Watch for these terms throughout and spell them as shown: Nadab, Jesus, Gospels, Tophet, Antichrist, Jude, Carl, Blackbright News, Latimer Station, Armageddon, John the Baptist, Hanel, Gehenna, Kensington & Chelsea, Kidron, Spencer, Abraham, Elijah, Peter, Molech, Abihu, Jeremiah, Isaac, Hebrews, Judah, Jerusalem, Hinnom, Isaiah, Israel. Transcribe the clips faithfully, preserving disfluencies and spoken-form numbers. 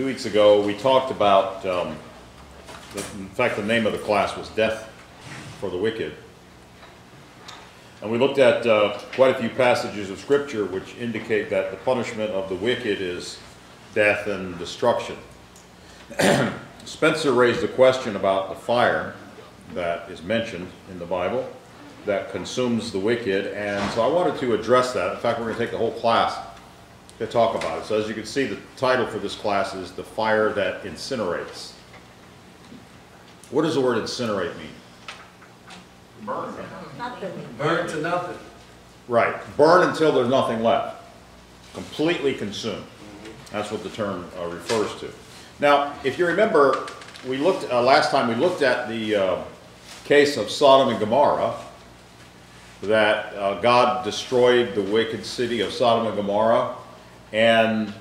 Two weeks ago, we talked about, um, the, in fact, the name of the class was Death for the Wicked. And we looked at uh, quite a few passages of Scripture which indicate that the punishment of the wicked is death and destruction. Spencer raised the question about the fire that is mentioned in the Bible that consumes the wicked, and so I wanted to address that. In fact, we're going to take the whole class to talk about it. So as you can see, the title for this class is The Fire That Incinerates. What does the word incinerate mean? Burn. Nothing. Burn to nothing. Right. Burn until there's nothing left. Completely consumed. That's what the term uh, refers to. Now, if you remember, we looked uh, last time we looked at the uh, case of Sodom and Gomorrah, that uh, God destroyed the wicked city of Sodom and Gomorrah, and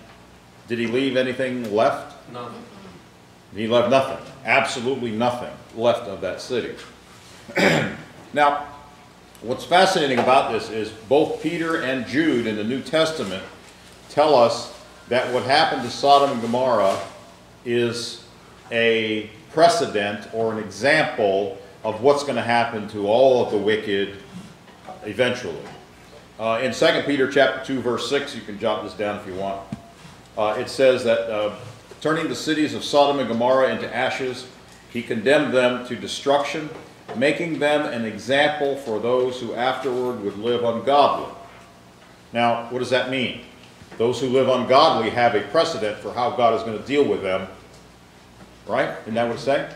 did he leave anything left? Nothing. He left nothing. Absolutely nothing left of that city. Now, what's fascinating about this is both Peter and Jude in the New Testament tell us that what happened to Sodom and Gomorrah is a precedent or an example of what's going to happen to all of the wicked eventually. Uh, in Second Peter chapter two, verse six, you can jot this down if you want. Uh, it says that uh, turning the cities of Sodom and Gomorrah into ashes, he condemned them to destruction, making them an example for those who afterward would live ungodly. Now, what does that mean? Those who live ungodly have a precedent for how God is going to deal with them. Right? Isn't that what it's saying?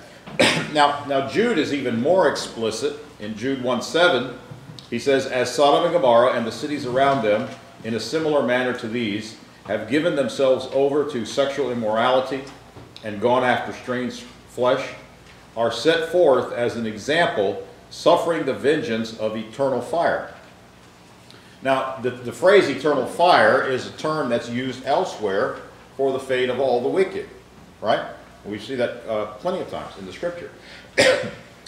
now, now, Jude is even more explicit. In Jude one seven, he says, as Sodom and Gomorrah and the cities around them, in a similar manner to these, have given themselves over to sexual immorality and gone after strange flesh, are set forth as an example, suffering the vengeance of eternal fire. Now, the, the phrase eternal fire is a term that's used elsewhere for the fate of all the wicked, right? We see that uh, plenty of times in the Scripture.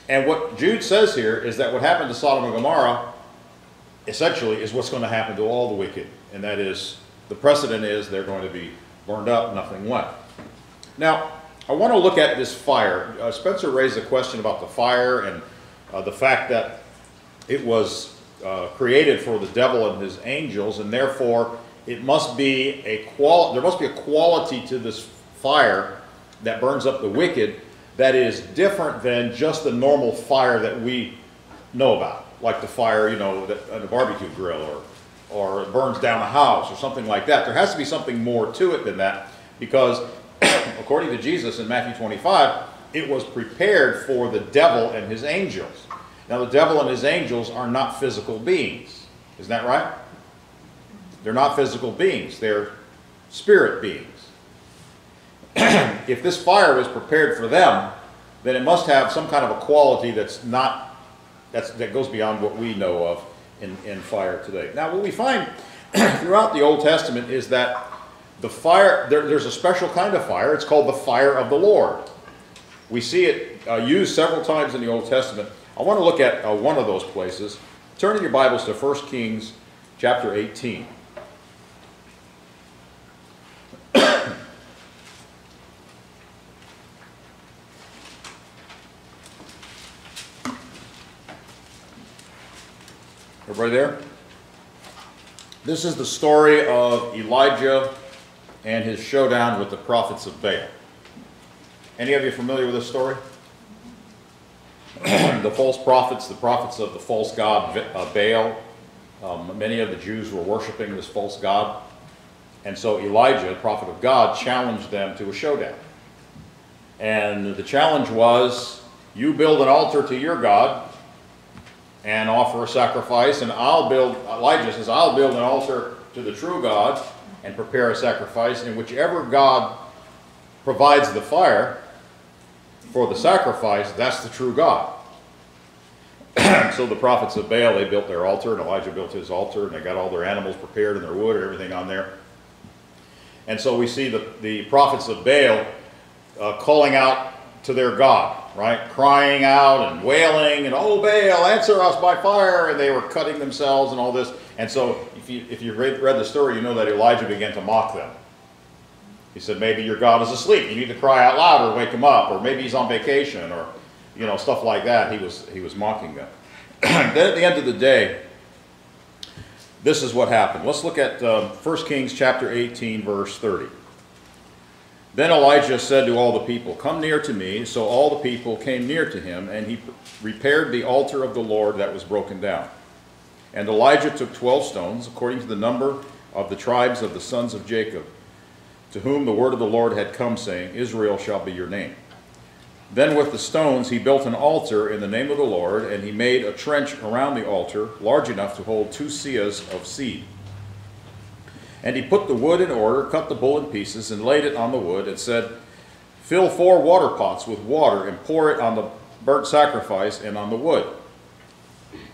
And what Jude says here is that what happened to Sodom and Gomorrah, essentially, is what's going to happen to all the wicked. And that is, the precedent is they're going to be burned up, nothing left. Now, I want to look at this fire. Uh, Spencer raised a question about the fire and uh, the fact that it was uh, created for the devil and his angels, and therefore it must be a qual there must be a quality to this fire that burns up the wicked that is different than just the normal fire that we know about, like the fire, you know, that, on the barbecue grill, or or it burns down a house or something like that. There has to be something more to it than that, because according to Jesus in Matthew twenty-five, it was prepared for the devil and his angels. Now, the devil and his angels are not physical beings. Isn't that right? They're not physical beings. They're spirit beings. If this fire was prepared for them, then it must have some kind of a quality that's not, that's, that goes beyond what we know of in, in fire today. Now, what we find throughout the Old Testament is that the fire, there, there's a special kind of fire. It's called the fire of the Lord. We see it uh, used several times in the Old Testament. I want to look at uh, one of those places. Turn in your Bibles to First Kings chapter eighteen. Everybody there? This is the story of Elijah and his showdown with the prophets of Baal. Any of you familiar with this story? The false prophets, the prophets of the false god uh, Baal. Um, many of the Jews were worshiping this false god. And so Elijah, the prophet of God, challenged them to a showdown. And the challenge was, you build an altar to your god and offer a sacrifice, and I'll build, Elijah says, I'll build an altar to the true God and prepare a sacrifice, and whichever God provides the fire for the sacrifice, that's the true God. So the prophets of Baal, they built their altar, and Elijah built his altar, and they got all their animals prepared and their wood and everything on there. And so we see the, the prophets of Baal uh, calling out to their God, right? Crying out and wailing, and, oh, Baal, answer us by fire, and they were cutting themselves and all this. And so if you, if you read, read the story, you know that Elijah began to mock them. He said, maybe your God is asleep. You need to cry out loud or wake him up, or maybe he's on vacation, or you know, stuff like that. He was, he was mocking them. Then at the end of the day, this is what happened. Let's look at um, First Kings chapter eighteen, verse thirty. Then Elijah said to all the people, come near to me. So all the people came near to him, and he repaired the altar of the Lord that was broken down. And Elijah took twelve stones, according to the number of the tribes of the sons of Jacob, to whom the word of the Lord had come, saying, Israel shall be your name. Then with the stones he built an altar in the name of the Lord, and he made a trench around the altar, large enough to hold two seahs of seed. And he put the wood in order, cut the bull in pieces, and laid it on the wood, and said, fill four water pots with water, and pour it on the burnt sacrifice and on the wood.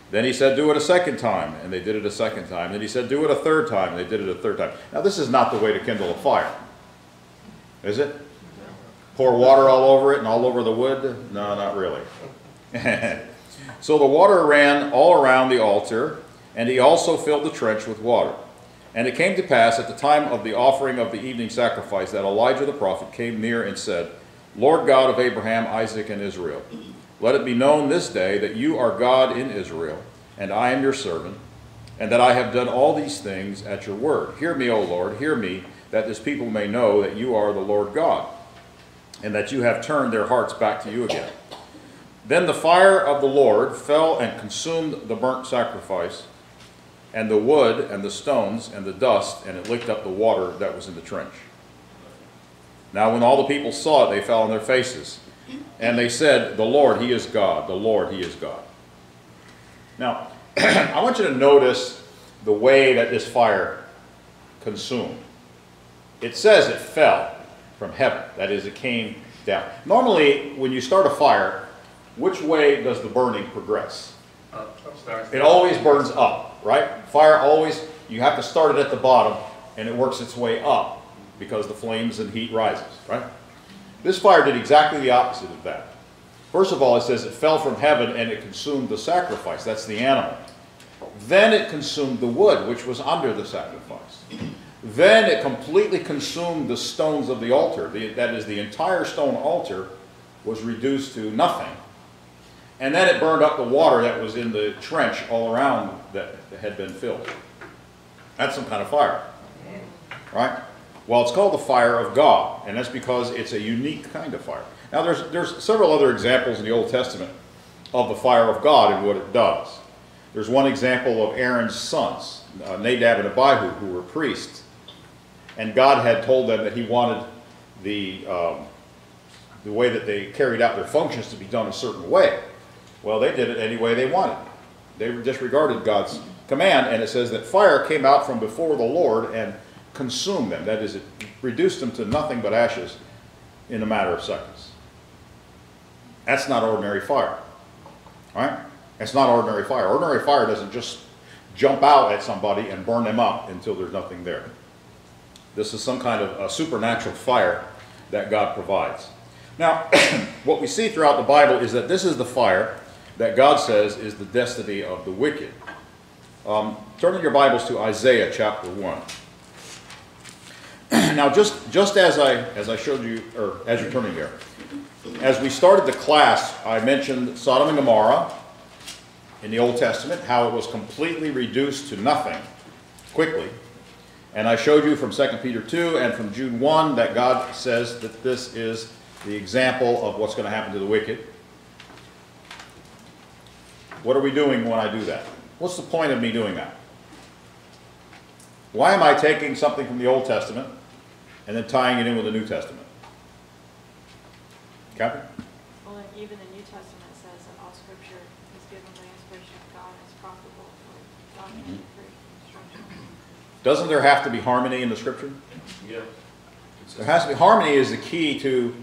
Then he said, do it a second time, and they did it a second time. Then he said, do it a third time, and they did it a third time. Now, this is not the way to kindle a fire, is it? Pour water all over it and all over the wood? No, not really. So the water ran all around the altar, and he also filled the trench with water. And it came to pass at the time of the offering of the evening sacrifice that Elijah the prophet came near and said, Lord God of Abraham, Isaac, and Israel, let it be known this day that you are God in Israel, and I am your servant, and that I have done all these things at your word. Hear me, O Lord, hear me, that this people may know that you are the Lord God, and that you have turned their hearts back to you again. Then the fire of the Lord fell and consumed the burnt sacrifice, and the wood, and the stones, and the dust, and it licked up the water that was in the trench. Now when all the people saw it, they fell on their faces, and they said, the Lord, he is God, the Lord, he is God. Now, I want you to notice the way that this fire consumed. It says it fell from heaven, that is, it came down. Normally, when you start a fire, which way does the burning progress? Up. It always burns up. Right? Fire always, you have to start it at the bottom, and it works its way up because the flames and heat rises, right? This fire did exactly the opposite of that. First of all, it says it fell from heaven and it consumed the sacrifice. That's the animal. Then it consumed the wood, which was under the sacrifice. Then it completely consumed the stones of the altar. The, that is, the entire stone altar was reduced to nothing. And then it burned up the water that was in the trench all around that had been filled. That's some kind of fire, right? Well, it's called the fire of God, and that's because it's a unique kind of fire. Now, there's, there's several other examples in the Old Testament of the fire of God and what it does. There's one example of Aaron's sons, Nadab and Abihu, who were priests. And God had told them that he wanted the, um, the way that they carried out their functions to be done a certain way. Well, they did it any way they wanted. They disregarded God's command, and it says that fire came out from before the Lord and consumed them. That is, it reduced them to nothing but ashes in a matter of seconds. That's not ordinary fire, right? It's not ordinary fire. Ordinary fire doesn't just jump out at somebody and burn them up until there's nothing there. This is some kind of a supernatural fire that God provides. Now, what we see throughout the Bible is that this is the fire that God says is the destiny of the wicked. Um, turn in your Bibles to Isaiah chapter one. Now, just just as I as I showed you, or as you're turning there, as we started the class, I mentioned Sodom and Gomorrah in the Old Testament, how it was completely reduced to nothing quickly, and I showed you from Second Peter two and from Jude one that God says that this is the example of what's going to happen to the wicked. What are we doing when I do that? What's the point of me doing that? Why am I taking something from the Old Testament and then tying it in with the New Testament? Captain? Well, and even the New Testament says that all Scripture is given by inspiration of God and is profitable for doctrine, for instruction. Doesn't there have to be harmony in the Scripture? Yeah. There has to be. Harmony is the key to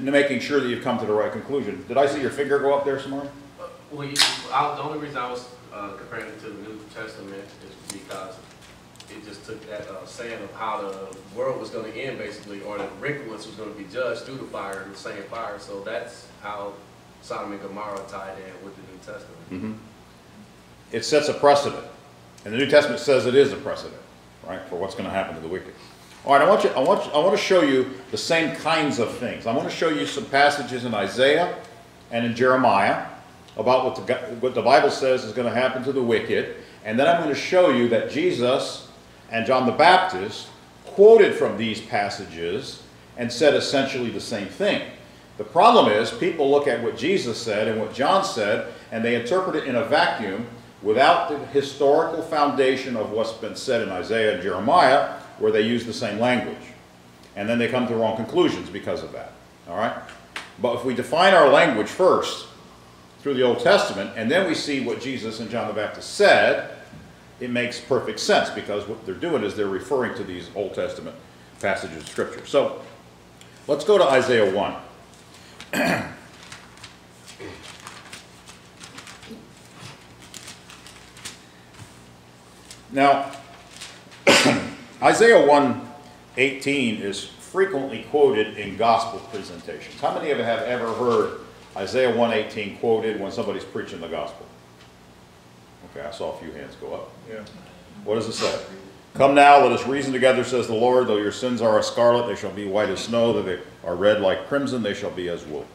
making sure that you've come to the right conclusion. Did I see your finger go up there somewhere? Well, you, I, the only reason I was uh, comparing it to the New Testament is because it just took that uh, saying of how the world was going to end, basically, or the reckless was going to be judged through the fire, the same fire. So that's how Sodom and Gomorrah tied in with the New Testament. Mm-hmm. It sets a precedent, and the New Testament says it is a precedent, right, for what's going to happen to the wicked. All right, I want you, I want, I want to show you the same kinds of things. I want to show you some passages in Isaiah and in Jeremiah about what the, what the Bible says is going to happen to the wicked. And then I'm going to show you that Jesus and John the Baptist quoted from these passages and said essentially the same thing. The problem is people look at what Jesus said and what John said, and they interpret it in a vacuum without the historical foundation of what's been said in Isaiah and Jeremiah, where they use the same language. And then they come to wrong conclusions because of that. All right? But if we define our language first through the Old Testament, and then we see what Jesus and John the Baptist said, it makes perfect sense, because what they're doing is they're referring to these Old Testament passages of Scripture. So let's go to Isaiah one. Now, Isaiah one eighteen is frequently quoted in gospel presentations. How many of you have ever heard Isaiah one eighteen quoted when somebody's preaching the gospel? Okay, I saw a few hands go up. Yeah. What does it say? Come now, let us reason together, says the Lord. Though your sins are as scarlet, they shall be white as snow. Though they are red like crimson, they shall be as wool.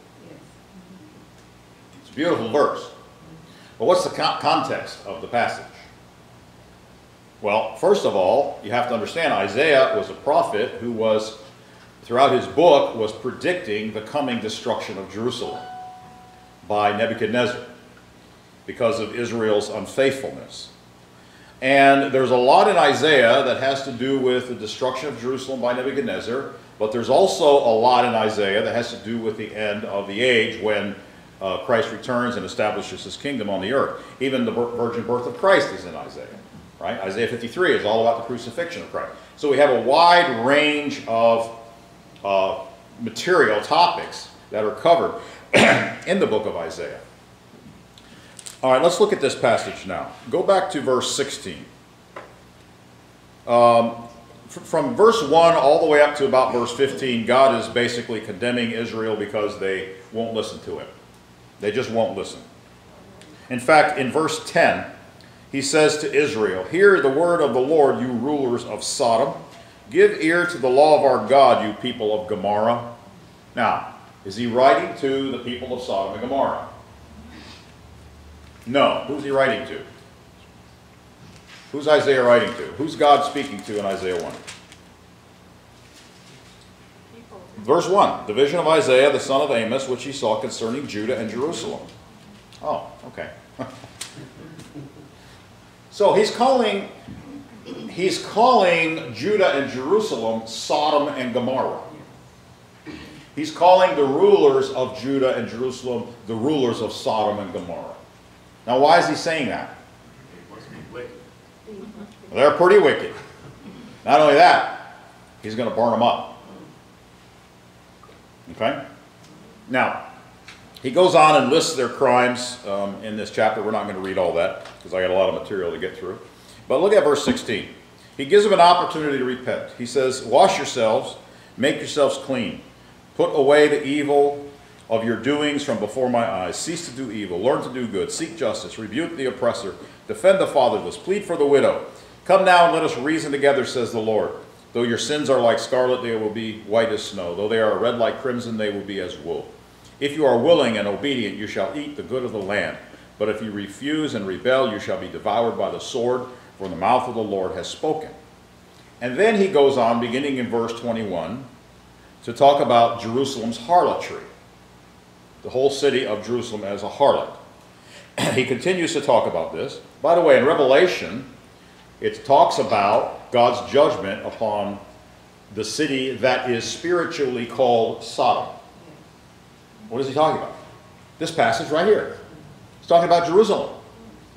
It's a beautiful verse. But what's the con context of the passage? Well, first of all, you have to understand Isaiah was a prophet who was, throughout his book, was predicting the coming destruction of Jerusalem by Nebuchadnezzar because of Israel's unfaithfulness. And there's a lot in Isaiah that has to do with the destruction of Jerusalem by Nebuchadnezzar, but there's also a lot in Isaiah that has to do with the end of the age when uh, Christ returns and establishes his kingdom on the earth. Even the virgin birth of Christ is in Isaiah. Right? Isaiah fifty-three is all about the crucifixion of Christ. So we have a wide range of uh, material topics that are covered in the book of Isaiah. All right, let's look at this passage now. Go back to verse sixteen. Um, from verse one all the way up to about verse fifteen, God is basically condemning Israel because they won't listen to him. They just won't listen. In fact, in verse ten, he says to Israel, hear the word of the Lord, you rulers of Sodom. Give ear to the law of our God, you people of Gomorrah. Now, is he writing to the people of Sodom and Gomorrah? No. Who's he writing to? Who's Isaiah writing to? Who's God speaking to in Isaiah one? Verse one, the vision of Isaiah, the son of Amos, which he saw concerning Judah and Jerusalem. Oh, okay. So he's calling, he's calling Judah and Jerusalem Sodom and Gomorrah. He's calling the rulers of Judah and Jerusalem the rulers of Sodom and Gomorrah. Now why is he saying that? They must be wicked. They're pretty wicked. Not only that, he's going to burn them up. Okay? Now, he goes on and lists their crimes um, in this chapter. We're not going to read all that because I got a lot of material to get through. But look at verse sixteen. He gives them an opportunity to repent. He says, wash yourselves, make yourselves clean. Put away the evil of your doings from before my eyes. Cease to do evil, learn to do good, seek justice, rebuke the oppressor, defend the fatherless, plead for the widow. Come now and let us reason together, says the Lord. Though your sins are like scarlet, they will be white as snow. Though they are red like crimson, they will be as wool. If you are willing and obedient, you shall eat the good of the land. But if you refuse and rebel, you shall be devoured by the sword, for the mouth of the Lord has spoken. And then he goes on, beginning in verse twenty-one, to talk about Jerusalem's harlotry, the whole city of Jerusalem as a harlot. He continues to talk about this. By the way, in Revelation, it talks about God's judgment upon the city that is spiritually called Sodom. What is he talking about? This passage right here. He's talking about Jerusalem.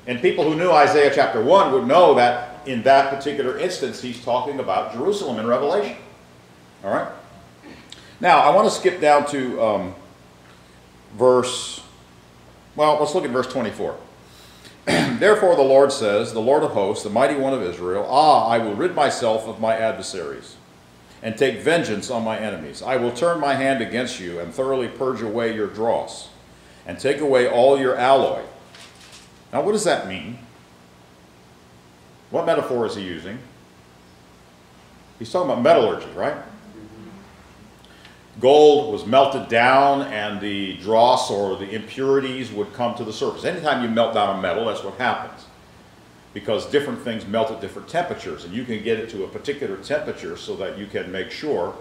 And people who knew Isaiah chapter one would know that in that particular instance, he's talking about Jerusalem in Revelation. All right? Now, I want to skip down to um, verse, well, let's look at verse twenty-four. Therefore the Lord says, the Lord of hosts, the mighty one of Israel, ah, I will rid myself of my adversaries and take vengeance on my enemies. I will turn my hand against you and thoroughly purge away your dross and take away all your alloy. Now what does that mean? What metaphor is he using? He's talking about metallurgy, right? Gold was melted down and the dross or the impurities would come to the surface. Anytime you melt down a metal, that's what happens. Because different things melt at different temperatures, and you can get it to a particular temperature so that you can make sure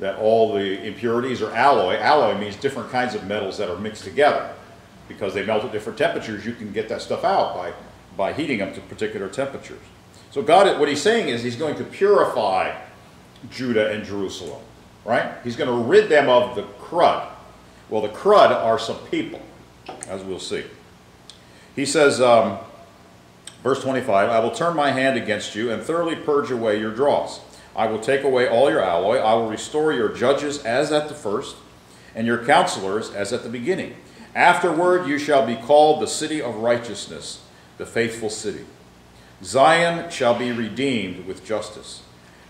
that all the impurities are alloy. Alloy means different kinds of metals that are mixed together. Because they melt at different temperatures, you can get that stuff out by, by heating them to particular temperatures. So God, what he's saying is he's going to purify Judah and Jerusalem. Right? He's going to rid them of the crud. Well, the crud are some people, as we'll see. He says, um, verse twenty-five, I will turn my hand against you and thoroughly purge away your dross. I will take away all your alloy. I will restore your judges as at the first, and your counselors as at the beginning. Afterward you shall be called the city of righteousness, the faithful city. Zion shall be redeemed with justice,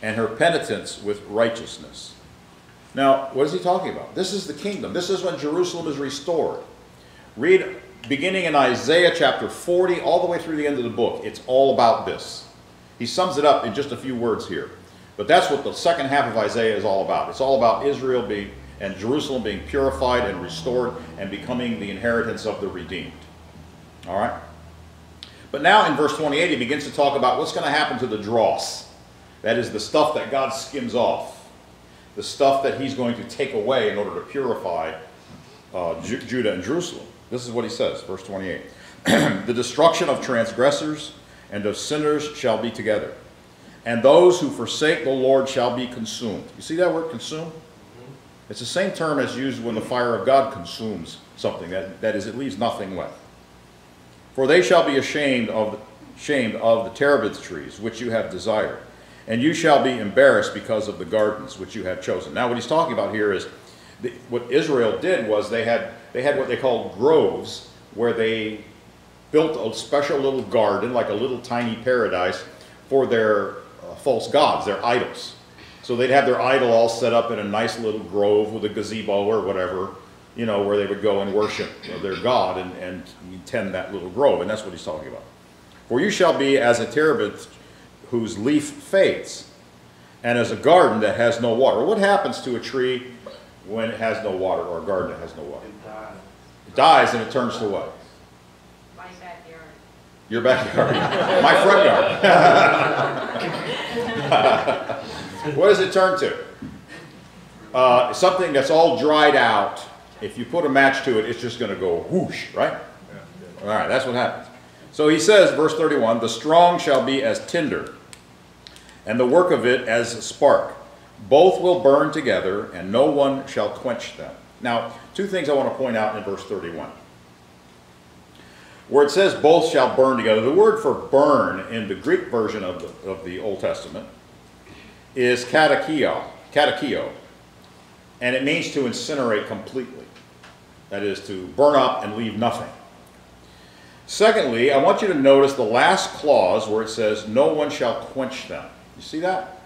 and her penitents with righteousness. Now, what is he talking about? This is the kingdom. This is when Jerusalem is restored. Read beginning in Isaiah chapter forty all the way through the end of the book. It's all about this. He sums it up in just a few words here. But that's what the second half of Isaiah is all about. It's all about Israel being and Jerusalem being purified and restored and becoming the inheritance of the redeemed. All right? But now in verse twenty-eight, he begins to talk about what's going to happen to the dross. That is the stuff that God skims off. The stuff that he's going to take away in order to purify uh, Ju Judah and Jerusalem. This is what he says, verse twenty-eight. The destruction of transgressors and of sinners shall be together, and those who forsake the Lord shall be consumed. You see that word, consumed? It's the same term as used when the fire of God consumes something. That, that is, it leaves nothing left. For they shall be ashamed of, ashamed of the terebinth trees, which you have desired. And you shall be embarrassed because of the gardens which you have chosen. Now what he's talking about here is the, what Israel did was they had, they had what they called groves, where they built a special little garden, like a little tiny paradise, for their uh, false gods, their idols. So they'd have their idol all set up in a nice little grove with a gazebo or whatever, you know, where they would go and worship their god and, and tend that little grove. And that's what he's talking about. For you shall be as a terebinth whose leaf fades, and as a garden that has no water. What happens to a tree when it has no water, or a garden that has no water? It dies. It dies and it turns to what? My backyard. Your backyard. My front yard. What does it turn to? Uh, something that's all dried out. If you put a match to it, it's just going to go whoosh, right? Yeah. All right, that's what happens. So he says, verse thirty-one, the strong shall be as tinder, and the work of it as a spark. Both will burn together, and no one shall quench them. Now, two things I want to point out in verse thirty-one. Where it says both shall burn together, the word for burn in the Greek version of the, of the Old Testament is katakia, katakia, and it means to incinerate completely. That is, to burn up and leave nothing. Secondly, I want you to notice the last clause where it says, no one shall quench them. You see that?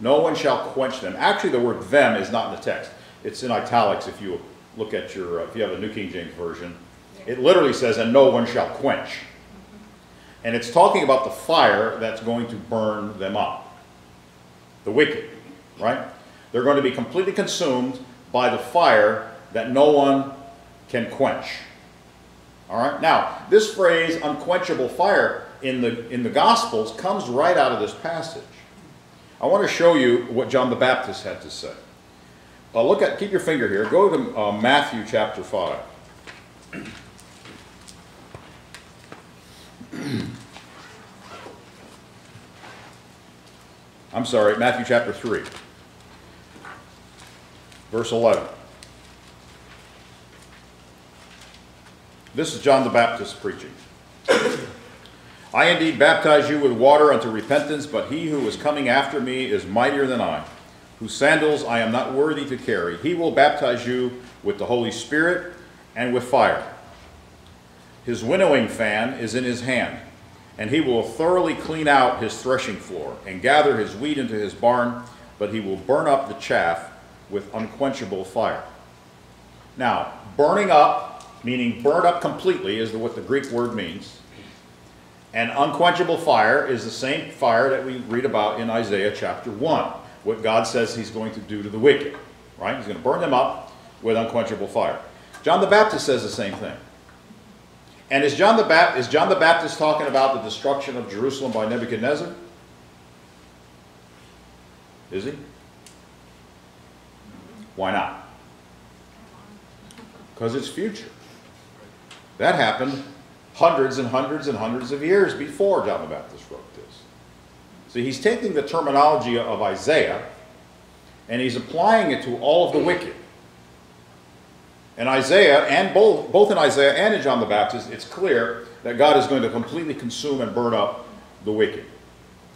No one shall quench them. Actually, the word them is not in the text. It's in italics if you look at your, if you have a New King James Version. It literally says, and no one shall quench. And it's talking about the fire that's going to burn them up. The wicked, right? They're going to be completely consumed by the fire that no one can quench. All right? Now, this phrase, unquenchable fire, in the, in the Gospels comes right out of this passage. I want to show you what John the Baptist had to say. Uh, look at, keep your finger here. Go to uh, Matthew chapter five. I'm sorry, Matthew chapter three. Verse eleven. This is John the Baptist preaching. I indeed baptize you with water unto repentance, but he who is coming after me is mightier than I, whose sandals I am not worthy to carry. He will baptize you with the Holy Spirit and with fire. His winnowing fan is in his hand, and he will thoroughly clean out his threshing floor and gather his wheat into his barn, but he will burn up the chaff with unquenchable fire. Now, burning up, meaning burned up completely, is what the Greek word means. And unquenchable fire is the same fire that we read about in Isaiah chapter one, what God says he's going to do to the wicked, right? He's going to burn them up with unquenchable fire. John the Baptist says the same thing. And is John the Bap- is John the Baptist talking about the destruction of Jerusalem by Nebuchadnezzar? Is he? Why not? Because it's future. That happened hundreds and hundreds and hundreds of years before John the Baptist wrote this. So he's taking the terminology of Isaiah and he's applying it to all of the wicked. And Isaiah, and both, both in Isaiah and in John the Baptist, it's clear that God is going to completely consume and burn up the wicked.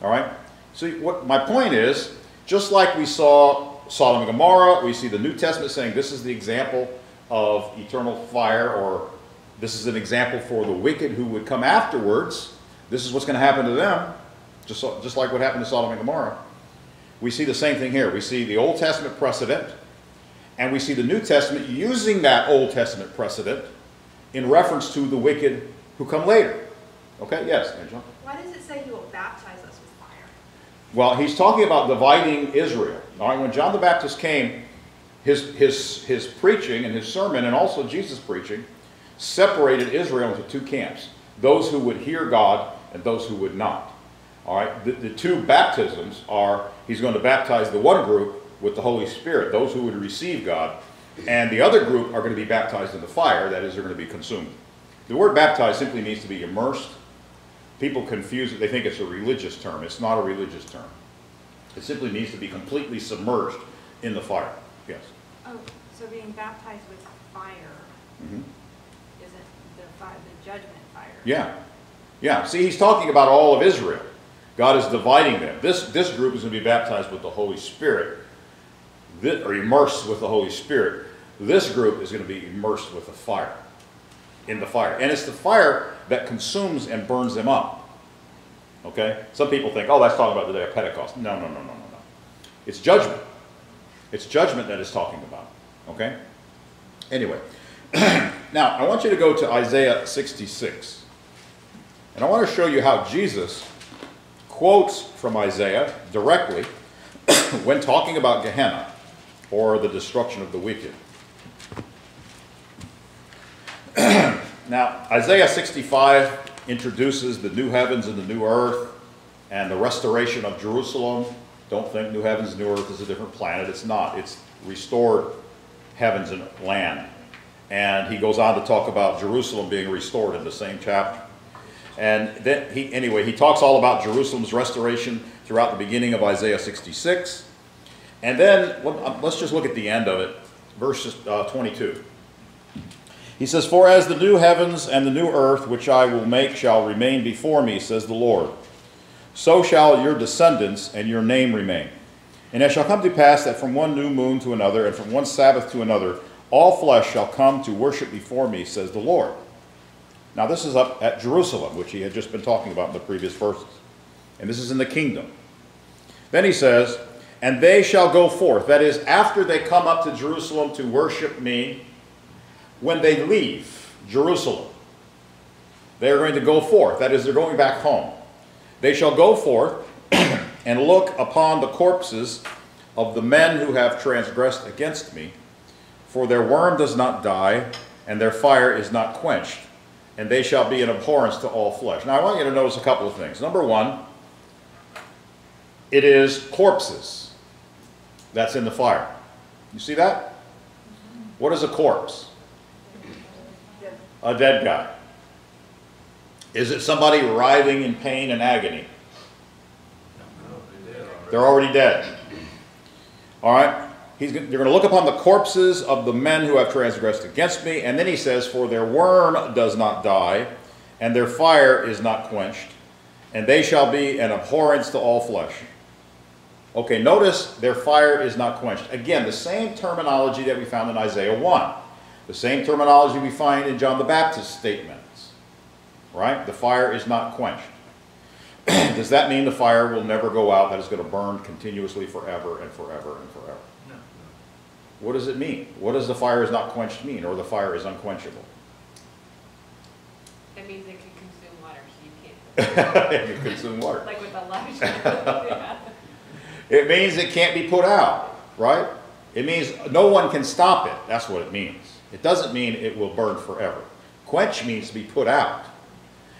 All right? So what my point is, just like we saw Sodom and Gomorrah, we see the New Testament saying this is the example of eternal fire, or this is an example for the wicked who would come afterwards. This is what's going to happen to them, just, so, just like what happened to Sodom and Gomorrah. We see the same thing here. We see the Old Testament precedent, and we see the New Testament using that Old Testament precedent in reference to the wicked who come later. Okay, yes, Angela? Why does it say he will baptize us with fire? Well, he's talking about dividing Israel. All right, when John the Baptist came, his, his, his preaching and his sermon, and also Jesus' preaching, separated Israel into two camps, those who would hear God and those who would not. All right, the, the two baptisms are, he's going to baptize the one group with the Holy Spirit, those who would receive God, and the other group are going to be baptized in the fire, that is, they're going to be consumed. The word baptized simply means to be immersed. People confuse it, they think it's a religious term. It's not a religious term. It simply means to be completely submerged in the fire. Yes? Oh, so being baptized with fire mm-hmm. isn't the, the judgment fire? Yeah. Yeah, see, he's talking about all of Israel. God is dividing them. This, this group is going to be baptized with the Holy Spirit, or immersed with the Holy Spirit. This group is going to be immersed with the fire, in the fire. And it's the fire that consumes and burns them up. Okay? Some people think, oh, that's talking about the day of Pentecost. No, no, no, no, no, no. It's judgment. It's judgment that it's talking about. Okay? Anyway. Now, I want you to go to Isaiah sixty-six. And I want to show you how Jesus quotes from Isaiah directly when talking about Gehenna, or the destruction of the wicked. Now, Isaiah sixty-five introduces the new heavens and the new earth and the restoration of Jerusalem. Don't think new heavens, new earth is a different planet. It's not. It's restored heavens and land. And he goes on to talk about Jerusalem being restored in the same chapter. And then he, anyway, he talks all about Jerusalem's restoration throughout the beginning of Isaiah sixty-six. And then, let's just look at the end of it, verse uh, twenty-two. He says, "For as the new heavens and the new earth which I will make shall remain before me, says the Lord, so shall your descendants and your name remain. And it shall come to pass that from one new moon to another, and from one Sabbath to another, all flesh shall come to worship before me, says the Lord." Now this is up at Jerusalem, which he had just been talking about in the previous verses. And this is in the kingdom. Then he says, "And they shall go forth." That is, after they come up to Jerusalem to worship me, when they leave Jerusalem, they are going to go forth. That is, they're going back home. "They shall go forth and look upon the corpses of the men who have transgressed against me, for their worm does not die, and their fire is not quenched. And they shall be an abhorrence to all flesh." Now I want you to notice a couple of things. Number one, it is corpses that's in the fire. You see that? What is a corpse? A dead guy. Is it somebody writhing in pain and agony? They're already dead. All right? He's, you're going to look upon the corpses of the men who have transgressed against me. And then he says, "For their worm does not die, and their fire is not quenched, and they shall be an abhorrence to all flesh." Okay, notice their fire is not quenched. Again, the same terminology that we found in Isaiah one. The same terminology we find in John the Baptist's statements. Right? The fire is not quenched. Does that mean the fire will never go out, that is going to burn continuously forever and forever and forever? What does it mean? What does "the fire is not quenched" mean, or "the fire is unquenchable"? It means it can consume water, so you can't and you consume water. Like with Elijah. Yeah. It means it can't be put out, right? It means no one can stop it. That's what it means. It doesn't mean it will burn forever. Quench means to be put out.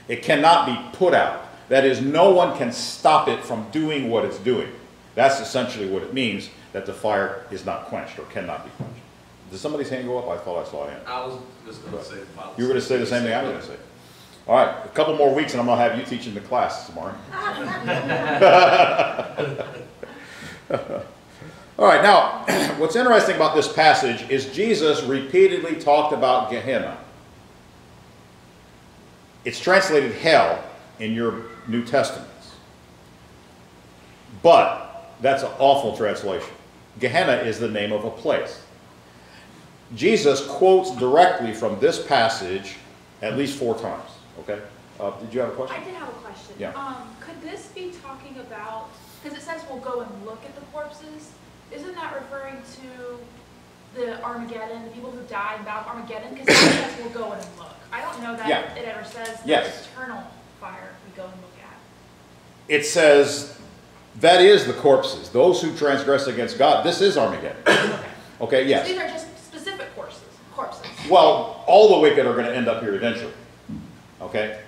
It cannot be put out. That is, no one can stop it from doing what it's doing. That's essentially what it means, that the fire is not quenched or cannot be quenched. Did somebody's hand go up? I thought I saw a hand. I was just going to say the Bible. You were going to say the same thing I was going to say. All right, a couple more weeks and I'm going to have you teaching the class tomorrow. All right, now, what's interesting about this passage is Jesus repeatedly talked about Gehenna. It's translated hell in your New Testaments. But that's an awful translation. Gehenna is the name of a place. Jesus quotes directly from this passage at least four times. Okay? Uh, did you have a question? I did have a question. Yeah. Um, could this be talking about, because it says we'll go and look at the corpses. Isn't that referring to the Armageddon, the people who died about Armageddon? Because it says we'll go and look. I don't know that yeah. it ever says yes. the eternal fire we go and look at. It says that is the corpses, those who transgress against God. This is Armageddon. Okay. Okay, yes. So these are just specific corpses. corpses. Well, all the wicked are going to end up here eventually. Okay?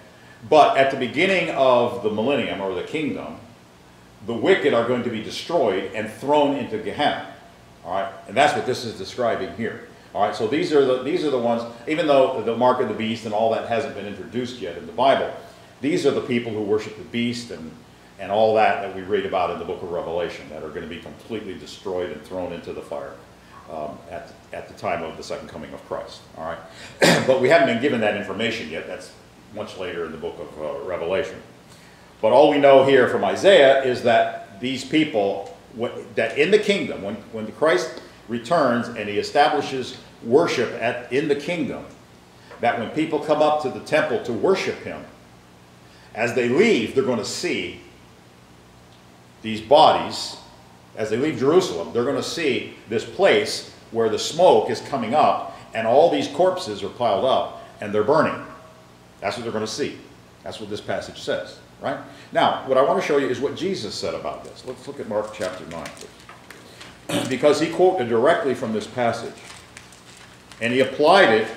But at the beginning of the millennium or the kingdom, the wicked are going to be destroyed and thrown into Gehenna. All right? And that's what this is describing here. All right? So these are the, these are the ones, even though the mark of the beast and all that hasn't been introduced yet in the Bible, these are the people who worship the beast and, and all that that we read about in the book of Revelation that are going to be completely destroyed and thrown into the fire um, at, at the time of the second coming of Christ. All right? But we haven't been given that information yet. That's much later in the book of uh, Revelation. But all we know here from Isaiah is that these people, that in the kingdom, when, when Christ returns and he establishes worship at, in the kingdom, that when people come up to the temple to worship him, as they leave, they're going to see these bodies. As they leave Jerusalem, they're going to see this place where the smoke is coming up and all these corpses are piled up and they're burning. That's what they're going to see. That's what this passage says. Right? Now, what I want to show you is what Jesus said about this. Let's look at Mark chapter nine, please. Because he quoted directly from this passage. And he applied it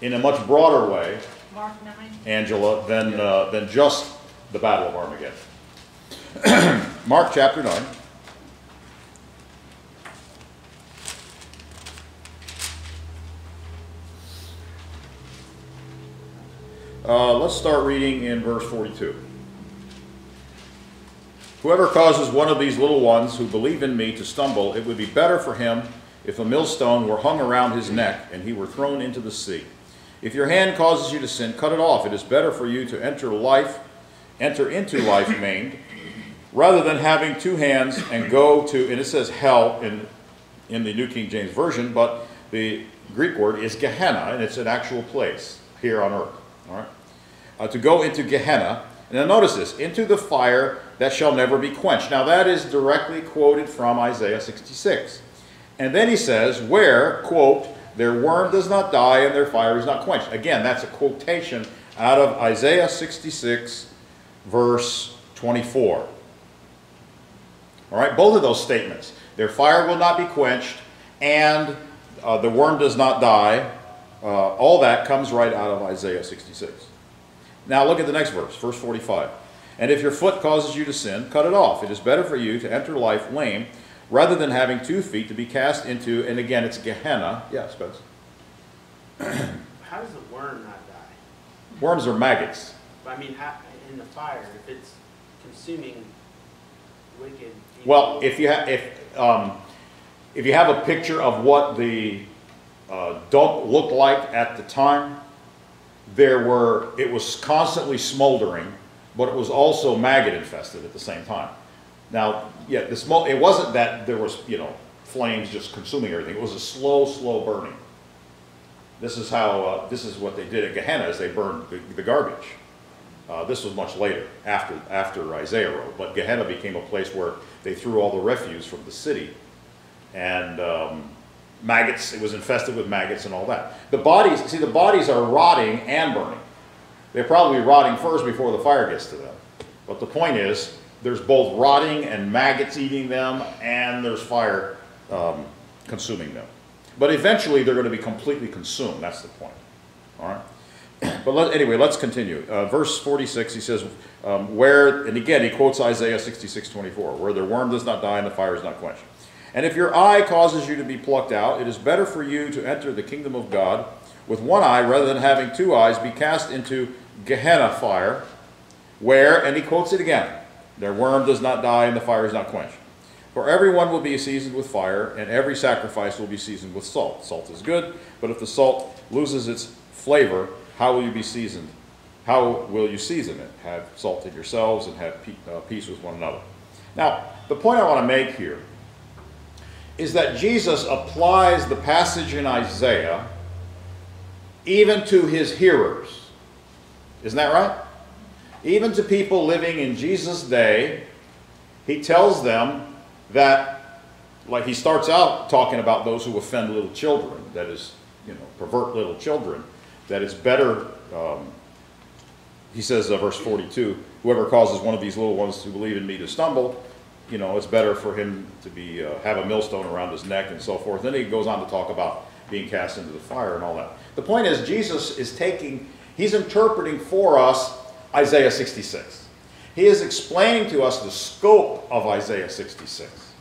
in a much broader way, Mark nine. Angela, than, uh, than just the Battle of Armageddon. Mark chapter nine. Uh, let's start reading in verse forty-two. Whoever causes one of these little ones who believe in me to stumble, it would be better for him if a millstone were hung around his neck and he were thrown into the sea. If your hand causes you to sin, cut it off. It is better for you to enter life, enter into life maimed, rather than having two hands and go to, and it says hell in, in the New King James Version, but the Greek word is Gehenna, and it's an actual place here on earth. All right? Uh, to go into Gehenna. And now notice this, into the fire that shall never be quenched. Now that is directly quoted from Isaiah sixty-six. And then he says, where, quote, their worm does not die and their fire is not quenched. Again, that's a quotation out of Isaiah sixty-six, verse twenty-four. All right, both of those statements. Their fire will not be quenched and uh, the worm does not die. Uh, all that comes right out of Isaiah sixty-six. Now look at the next verse, verse forty-five. And if your foot causes you to sin, cut it off. It is better for you to enter life lame rather than having two feet to be cast into, and again, it's Gehenna. Yeah, Spence. How does the worm not die? Worms are maggots. But I mean, how, in the fire, if it's consuming wicked people. Well, if you, ha if, um, if you have a picture of what the Uh, dump looked like at the time, there were, it was constantly smoldering, but it was also maggot infested at the same time. Now, yeah, the smoke, it wasn't that there was, you know, flames just consuming everything. It was a slow, slow burning. This is how, uh, this is what they did at Gehenna, is they burned the, the garbage. Uh, this was much later, after, after Isaiah wrote, but Gehenna became a place where they threw all the refuse from the city and, um, maggots, it was infested with maggots and all that. The bodies, see, the bodies are rotting and burning. They're probably rotting first before the fire gets to them. But the point is, there's both rotting and maggots eating them, and there's fire um, consuming them. But eventually, they're going to be completely consumed. That's the point. All right? But let, anyway, let's continue. Uh, verse forty-six, he says, um, where, and again, he quotes Isaiah sixty-six twenty-four, where the worm does not die and the fire is not quenched. And if your eye causes you to be plucked out, it is better for you to enter the kingdom of God with one eye rather than having two eyes, be cast into Gehenna fire, where, and he quotes it again, their worm does not die and the fire is not quenched. For everyone will be seasoned with fire, and every sacrifice will be seasoned with salt. Salt is good, but if the salt loses its flavor, how will you be seasoned? How will you season it? Have salt in yourselves and have peace with one another. Now, the point I want to make here is that Jesus applies the passage in Isaiah even to his hearers. Isn't that right? Even to people living in Jesus' day, he tells them that, like he starts out talking about those who offend little children, that is, you know, pervert little children, that it's better, um, he says, uh, verse forty-two, whoever causes one of these little ones who believe in me to stumble, you know, it's better for him to be uh, have a millstone around his neck and so forth. Then he goes on to talk about being cast into the fire and all that. The point is, Jesus is taking, he's interpreting for us Isaiah sixty-six. He is explaining to us the scope of Isaiah sixty-six.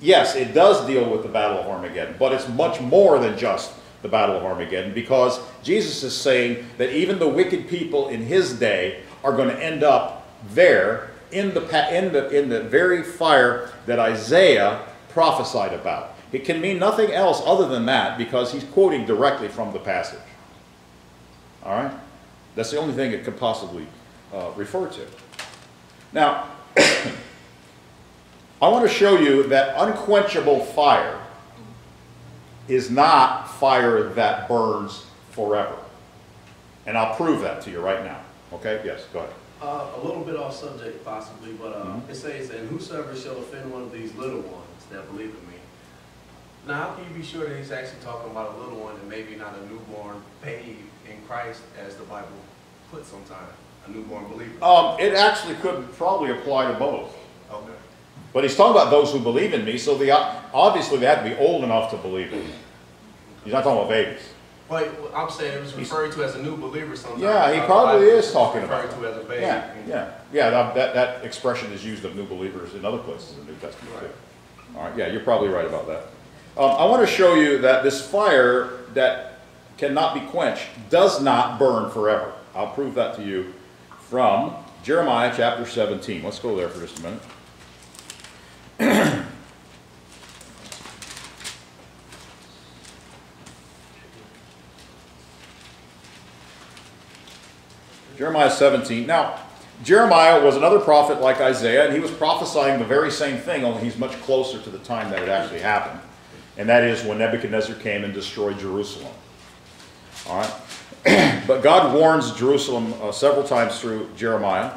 Yes, it does deal with the Battle of Armageddon, but it's much more than just the Battle of Armageddon, because Jesus is saying that even the wicked people in his day are going to end up there in the, in the, in the very fire that Isaiah prophesied about. It can mean nothing else other than that, because he's quoting directly from the passage. All right? That's the only thing it could possibly uh, refer to. Now, I want to show you that unquenchable fire is not fire that burns forever. And I'll prove that to you right now. Okay? Yes, go ahead. Uh, a little bit off subject, possibly, but uh, mm-hmm. It says, and whosoever shall offend one of these little ones that believe in me. Now, how can you be sure that he's actually talking about a little one and maybe not a newborn babe in Christ, as the Bible puts sometimes, a newborn believer? Um, it actually could probably apply to both. Okay. But he's talking about those who believe in me, so they, obviously they have to be old enough to believe in me. He's not talking about babies. But I'm saying it was referred to as a new believer sometimes. Yeah, he probably is talking about it. Referred to as a baby. Yeah, yeah, yeah, that, that, that expression is used of new believers in other places in the New Testament too. All right, yeah, you're probably right about that. Um, I want to show you that this fire that cannot be quenched does not burn forever. I'll prove that to you from Jeremiah chapter seventeen. Let's go there for just a minute. Jeremiah seventeen. Now, Jeremiah was another prophet like Isaiah, and he was prophesying the very same thing, only he's much closer to the time that it actually happened. And that is when Nebuchadnezzar came and destroyed Jerusalem. All right? But God warns Jerusalem uh, several times through Jeremiah.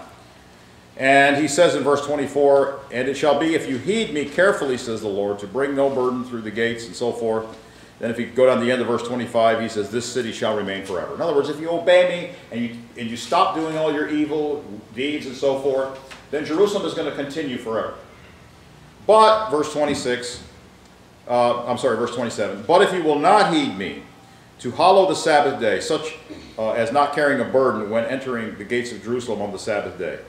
And he says in verse twenty-four, and it shall be if you heed me carefully, says the Lord, to bring no burden through the gates and so forth. Then if you go down to the end of verse twenty-five, he says, this city shall remain forever. In other words, if you obey me and you, and you stop doing all your evil deeds and so forth, then Jerusalem is going to continue forever. But, verse twenty-six, uh, I'm sorry, verse twenty-seven, but if you will not heed me, to hallow the Sabbath day, such uh, as not carrying a burden when entering the gates of Jerusalem on the Sabbath day.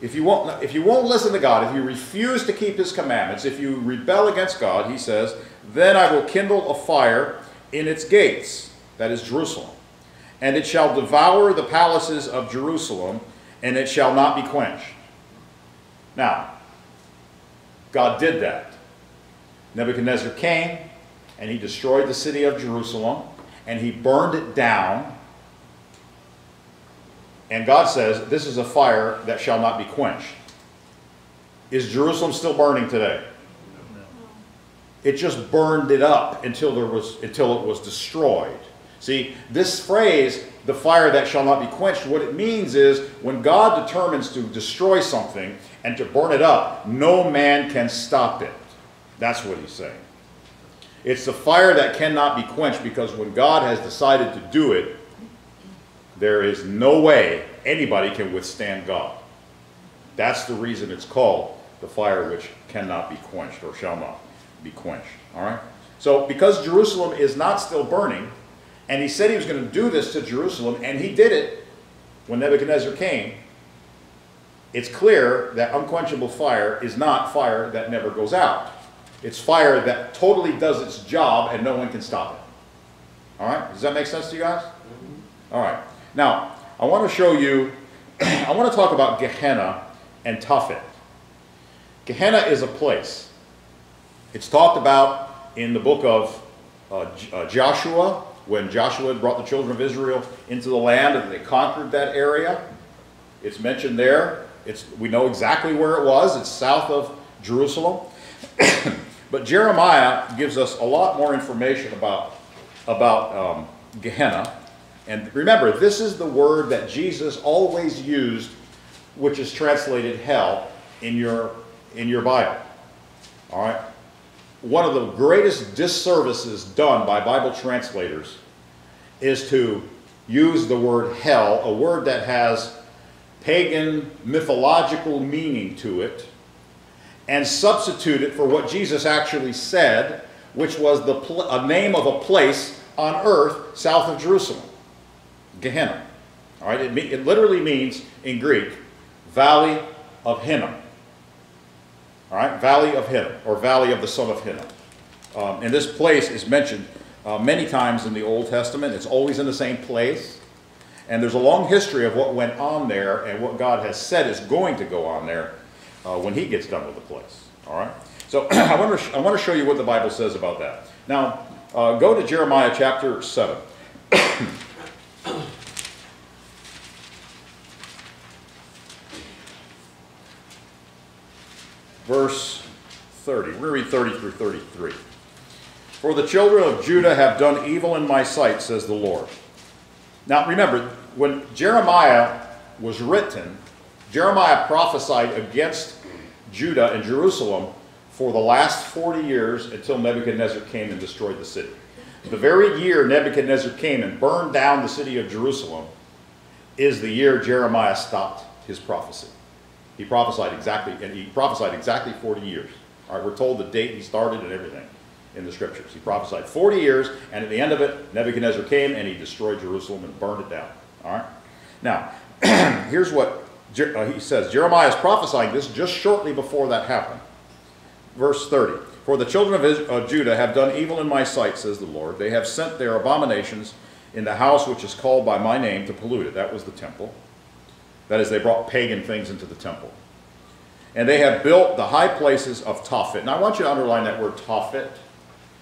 If you, won't, if you won't listen to God, if you refuse to keep his commandments, if you rebel against God, he says, then I will kindle a fire in its gates, that is Jerusalem, and it shall devour the palaces of Jerusalem, and it shall not be quenched. Now, God did that. Nebuchadnezzar came, and he destroyed the city of Jerusalem, and he burned it down. And God says, this is a fire that shall not be quenched. Is Jerusalem still burning today? No. It just burned it up until, there was, until it was destroyed. See, this phrase, the fire that shall not be quenched, what it means is when God determines to destroy something and to burn it up, no man can stop it. That's what he's saying. It's the fire that cannot be quenched, because when God has decided to do it, There is no way anybody can withstand God. That's the reason it's called the fire which cannot be quenched, or shall not be quenched. All right? So because Jerusalem is not still burning, and he said he was going to do this to Jerusalem, and he did it when Nebuchadnezzar came, it's clear that unquenchable fire is not fire that never goes out. It's fire that totally does its job and no one can stop it. All right? Does that make sense to you guys? All right. Now, I want to show you, I want to talk about Gehenna and Tophet. Gehenna is a place. It's talked about in the book of uh, uh, Joshua, when Joshua brought the children of Israel into the land and they conquered that area. It's mentioned there. It's, we know exactly where it was. It's south of Jerusalem. But Jeremiah gives us a lot more information about, about um, Gehenna. And remember, this is the word that Jesus always used, which is translated hell in your, in your Bible. All right? One of the greatest disservices done by Bible translators is to use the word hell, a word that has pagan mythological meaning to it, and substitute it for what Jesus actually said, which was the pl- a name of a place on earth south of Jerusalem, Gehenna. All right, it, it literally means in Greek, Valley of Hinnom. All right, Valley of Hinnom, or Valley of the Son of Hinnom. Um, and this place is mentioned uh, many times in the Old Testament. It's always in the same place. And there's a long history of what went on there and what God has said is going to go on there uh, when he gets done with the place. All right? So I want to I want to show you what the Bible says about that. Now, uh, go to Jeremiah chapter seven. Verse thirty. We're going to read thirty through thirty-three. For the children of Judah have done evil in my sight, says the Lord. Now remember, when Jeremiah was written, Jeremiah prophesied against Judah and Jerusalem for the last forty years until Nebuchadnezzar came and destroyed the city. The very year Nebuchadnezzar came and burned down the city of Jerusalem is the year Jeremiah stopped his prophecy. He prophesied exactly, and he prophesied exactly forty years. All right, we're told the date he started and everything in the scriptures. He prophesied forty years, and at the end of it, Nebuchadnezzar came and he destroyed Jerusalem and burned it down. All right. Now, here's what Je uh, he says. Jeremiah is prophesying this just shortly before that happened. Verse thirty. For the children of Israel, uh, Judah have done evil in my sight, says the Lord. They have sent their abominations in the house which is called by my name to pollute it. That was the temple. That is, they brought pagan things into the temple. And they have built the high places of Tophet. And I want you to underline that word Tophet.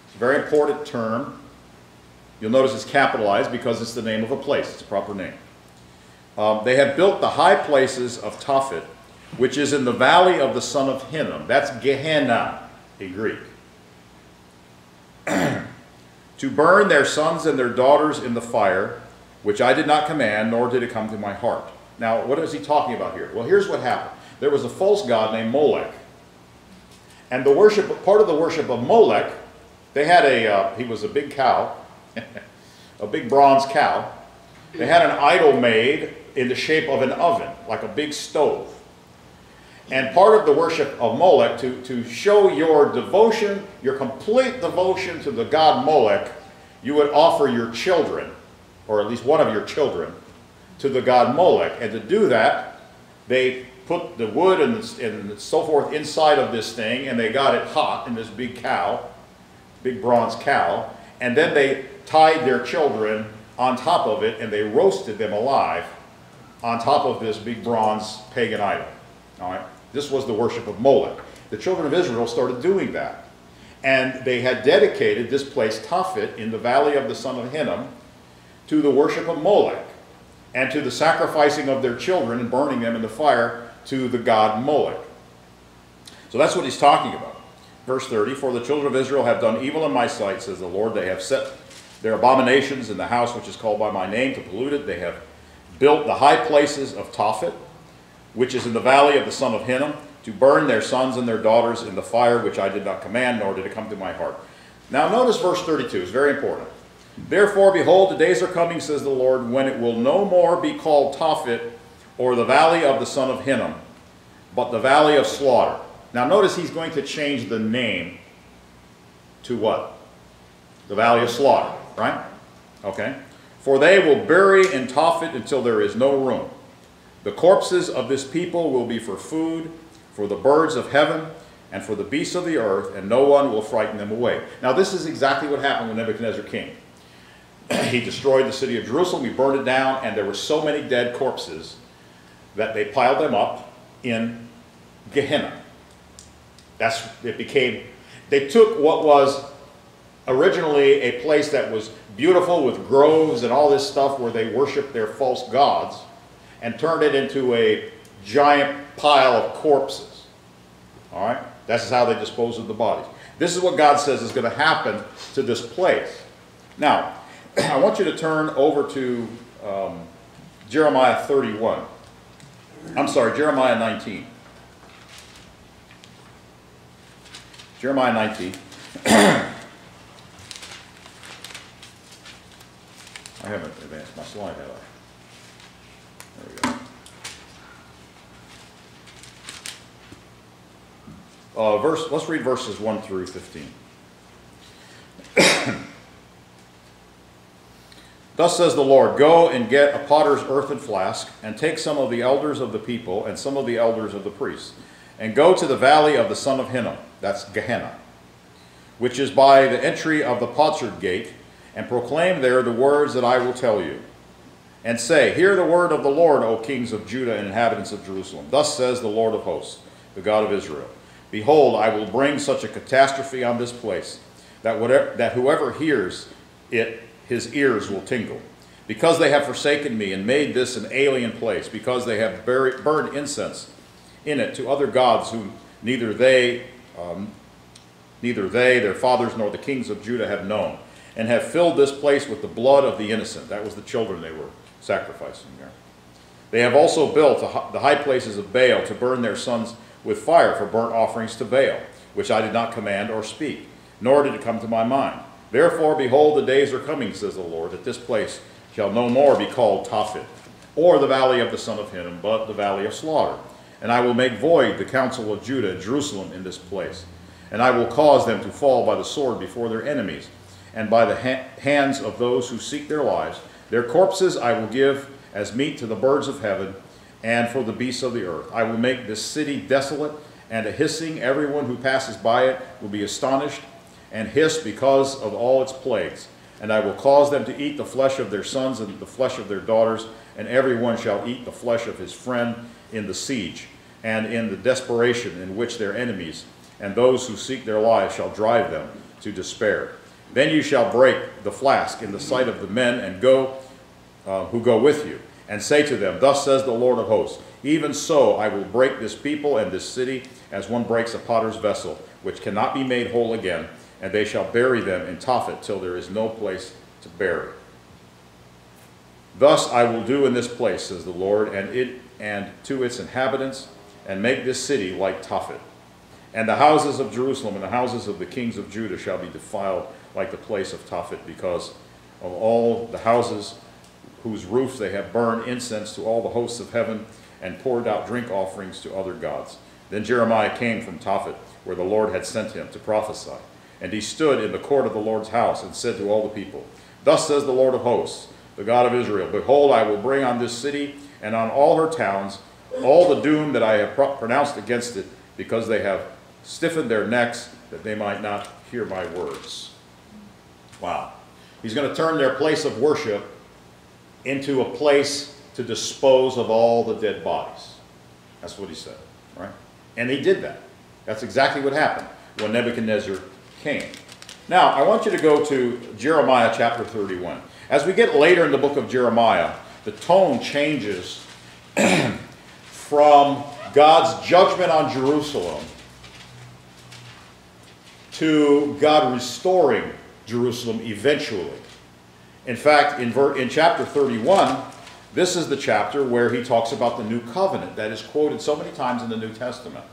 It's a very important term. You'll notice it's capitalized because it's the name of a place. It's a proper name. Um, they have built the high places of Tophet, which is in the valley of the son of Hinnom. That's Gehenna in Greek. To burn their sons and their daughters in the fire, which I did not command, nor did it come to my heart. Now, what is he talking about here? Well, here's what happened. There was a false god named Molech. And the worship, part of the worship of Molech, they had a, uh, he was a big cow, a big bronze cow. They had an idol made in the shape of an oven, like a big stove. And part of the worship of Molech, to, to show your devotion, your complete devotion to the god Molech, you would offer your children, or at least one of your children, to the god Molech. And to do that, they put the wood and, and so forth inside of this thing, and they got it hot in this big cow, big bronze cow, and then they tied their children on top of it, and they roasted them alive on top of this big bronze pagan idol. All right? This was the worship of Molech. The children of Israel started doing that, and they had dedicated this place, Tophet, in the valley of the son of Hinnom, to the worship of Molech, and to the sacrificing of their children and burning them in the fire to the god Molech. So that's what he's talking about. Verse thirty, for the children of Israel have done evil in my sight, says the Lord. They have set their abominations in the house which is called by my name to pollute it. They have built the high places of Tophet, which is in the valley of the son of Hinnom, to burn their sons and their daughters in the fire, which I did not command, nor did it come to my heart. Now notice verse thirty-two. It's very important. Therefore, behold, the days are coming, says the Lord, when it will no more be called Tophet, or the valley of the son of Hinnom, but the valley of slaughter. Now notice he's going to change the name to what? The valley of slaughter, right? Okay. For they will bury in Tophet until there is no room. The corpses of this people will be for food, for the birds of heaven, and for the beasts of the earth, and no one will frighten them away. Now this is exactly what happened when Nebuchadnezzar came. He destroyed the city of Jerusalem, he burned it down, and there were so many dead corpses that they piled them up in Gehenna. That's, it became, they took what was originally a place that was beautiful with groves and all this stuff where they worshiped their false gods, and turned it into a giant pile of corpses. All right? That's how they disposed of the bodies. This is what God says is going to happen to this place. Now, I want you to turn over to um, Jeremiah thirty-one. I'm sorry, Jeremiah nineteen. Jeremiah nineteen. I haven't advanced my slide, have I? There we go. Uh, verse, let's read verses one through fifteen. Thus says the Lord, go and get a potter's earthen flask, and take some of the elders of the people, and some of the elders of the priests, and go to the valley of the son of Hinnom, that's Gehenna, which is by the entry of the potsherd gate, and proclaim there the words that I will tell you. And say, hear the word of the Lord, O kings of Judah and inhabitants of Jerusalem. Thus says the Lord of hosts, the God of Israel. Behold, I will bring such a catastrophe on this place, that, whatever, that whoever hears it, his ears will tingle. Because they have forsaken me and made this an alien place, because they have buried, burned incense in it to other gods whom neither they, um, neither they, their fathers, nor the kings of Judah have known, and have filled this place with the blood of the innocent. That was the children they were sacrificing there. They have also built the high places of Baal to burn their sons with fire for burnt offerings to Baal, which I did not command or speak, nor did it come to my mind. Therefore, behold, the days are coming, says the Lord, that this place shall no more be called Tophet, or the valley of the son of Hinnom, but the valley of slaughter. And I will make void the counsel of Judah and Jerusalem in this place, and I will cause them to fall by the sword before their enemies, and by the ha hands of those who seek their lives. Their corpses I will give as meat to the birds of heaven, and for the beasts of the earth. I will make this city desolate, and a hissing. Everyone who passes by it will be astonished, and hiss because of all its plagues. And I will cause them to eat the flesh of their sons, and the flesh of their daughters, and everyone shall eat the flesh of his friend in the siege, and in the desperation in which their enemies, and those who seek their lives, shall drive them to despair. Then you shall break the flask in the sight of the men and go, uh, who go with you, and say to them, thus says the Lord of hosts, even so I will break this people and this city as one breaks a potter's vessel, which cannot be made whole again, and they shall bury them in Tophet till there is no place to bury. Thus I will do in this place, says the Lord, and, it, and to its inhabitants, and make this city like Tophet. And the houses of Jerusalem and the houses of the kings of Judah shall be defiled like the place of Tophet, because of all the houses whose roofs they have burned incense to all the hosts of heaven, and poured out drink offerings to other gods. Then Jeremiah came from Tophet, where the Lord had sent him to prophesy. And he stood in the court of the Lord's house, and said to all the people, thus says the Lord of hosts, the God of Israel, behold, I will bring on this city and on all her towns all the doom that I have pro pronounced against it, because they have stiffened their necks, that they might not hear my words. Wow. He's going to turn their place of worship into a place to dispose of all the dead bodies. That's what he said, right? And he did that. That's exactly what happened when Nebuchadnezzar came. Now, I want you to go to Jeremiah chapter thirty-one. As we get later in the book of Jeremiah, the tone changes from God's judgment on Jerusalem to God restoring Jerusalem eventually. In fact, in, in chapter thirty-one, this is the chapter where he talks about the new covenant that is quoted so many times in the New Testament.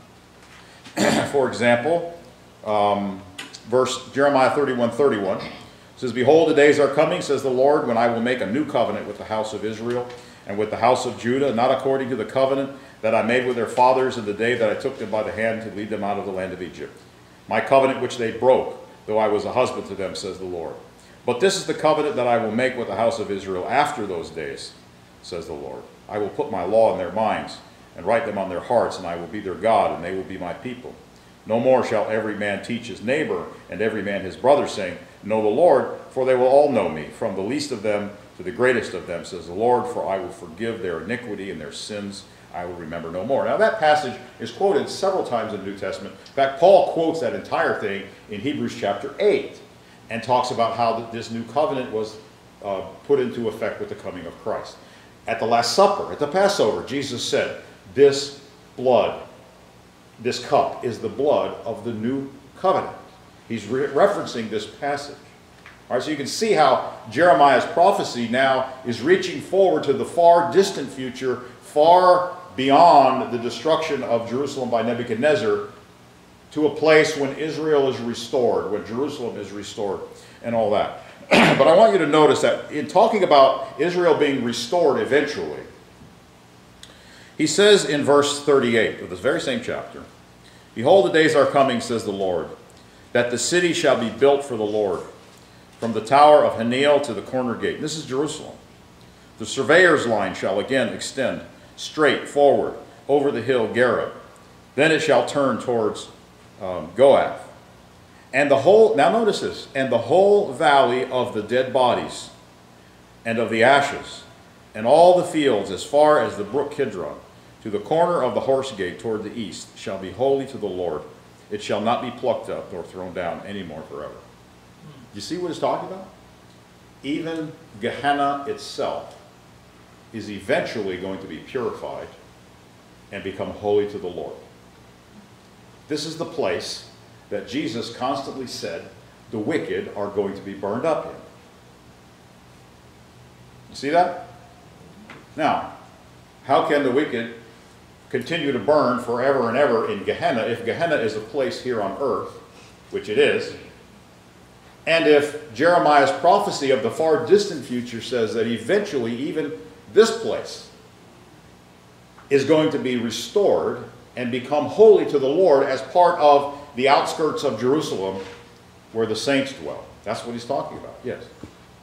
For example, um, verse Jeremiah thirty-one, thirty-one It says, "Behold, the days are coming, says the Lord, when I will make a new covenant with the house of Israel and with the house of Judah, not according to the covenant that I made with their fathers in the day that I took them by the hand to lead them out of the land of Egypt. My covenant which they broke, though I was a husband to them, says the Lord. But this is the covenant that I will make with the house of Israel after those days, says the Lord. I will put my law in their minds and write them on their hearts, and I will be their God, and they will be my people. No more shall every man teach his neighbor and every man his brother, saying, Know the Lord, for they will all know me, from the least of them to the greatest of them, says the Lord, for I will forgive their iniquity and their sins I will remember no more." Now that passage is quoted several times in the New Testament. In fact, Paul quotes that entire thing in Hebrews chapter eight and talks about how this new covenant was uh, put into effect with the coming of Christ. At the Last Supper, at the Passover, Jesus said, "This blood, this cup is the blood of the new covenant." He's re referencing this passage. All right, so you can see how Jeremiah's prophecy now is reaching forward to the far distant future, far beyond the destruction of Jerusalem by Nebuchadnezzar, to a place when Israel is restored, when Jerusalem is restored, and all that. But I want you to notice that in talking about Israel being restored eventually, he says in verse thirty-eight of this very same chapter, "Behold, the days are coming, says the Lord, that the city shall be built for the Lord, from the tower of Hanel to the corner gate." And this is Jerusalem. "The surveyor's line shall again extend straight forward over the hill Gareb. Then it shall turn towards um, Goath. And the whole," now notice this, "and the whole valley of the dead bodies and of the ashes and all the fields as far as the brook Kidron to the corner of the horse gate toward the east shall be holy to the Lord. It shall not be plucked up nor thrown down any more forever." You see what it's talking about? Even Gehenna itself is eventually going to be purified and become holy to the Lord. This is the place that Jesus constantly said the wicked are going to be burned up in. You see that? Now, how can the wicked continue to burn forever and ever in Gehenna if Gehenna is a place here on earth, which it is, and if Jeremiah's prophecy of the far distant future says that eventually even this place is going to be restored and become holy to the Lord as part of the outskirts of Jerusalem where the saints dwell? That's what he's talking about. Yes?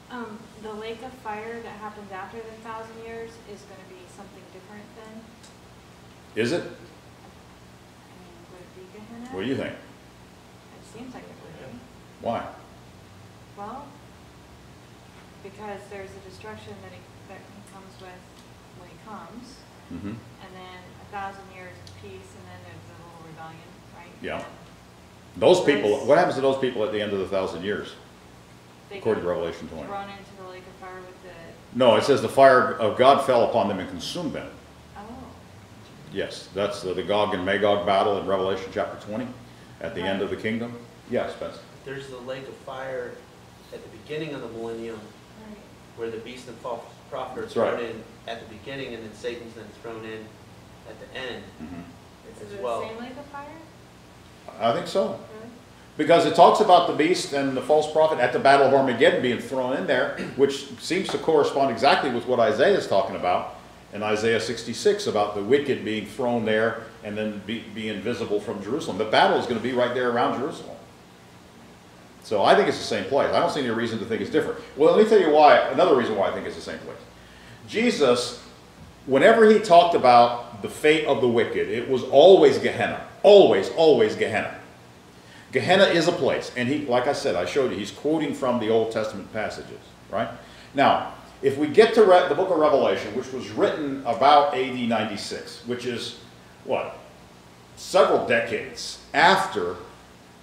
Um, the lake of fire that happens after the thousand years is going to be something different then? Is it? I mean, would it be Gehenna? What do you think? It seems like it would be. Why? Well, because there's a destruction that it, that it comes with when it comes, mm-hmm. and then a thousand years of peace, and then there's the whole rebellion, right? Yeah. Those people, what happens to those people at the end of the thousand years? According to Revelation twenty. Thrown into the lake of fire with the... No, it says the fire of God fell upon them and consumed them. Oh. Yes, that's the, the Gog and Magog battle in Revelation chapter twenty at the right. end of the kingdom. Yes, Spencer. There's the lake of fire at the beginning of the millennium right. where the beast and false prophet are thrown right. in at the beginning, and then Satan's then thrown in at the end mm-hmm. as Is it well. The same lake of fire? I think so. Because it talks about the beast and the false prophet at the Battle of Armageddon being thrown in there, which seems to correspond exactly with what Isaiah is talking about in Isaiah sixty-six about the wicked being thrown there and then be, be invisible from Jerusalem. The battle is going to be right there around Jerusalem. So I think it's the same place. I don't see any reason to think it's different. Well, let me tell you why. Another reason why I think it's the same place. Jesus, whenever he talked about the fate of the wicked, it was always Gehenna. Always, always Gehenna. Gehenna is a place. And he, like I said, I showed you, he's quoting from the Old Testament passages, right? Now, if we get to the book of Revelation, which was written about A D ninety-six, which is, what, several decades after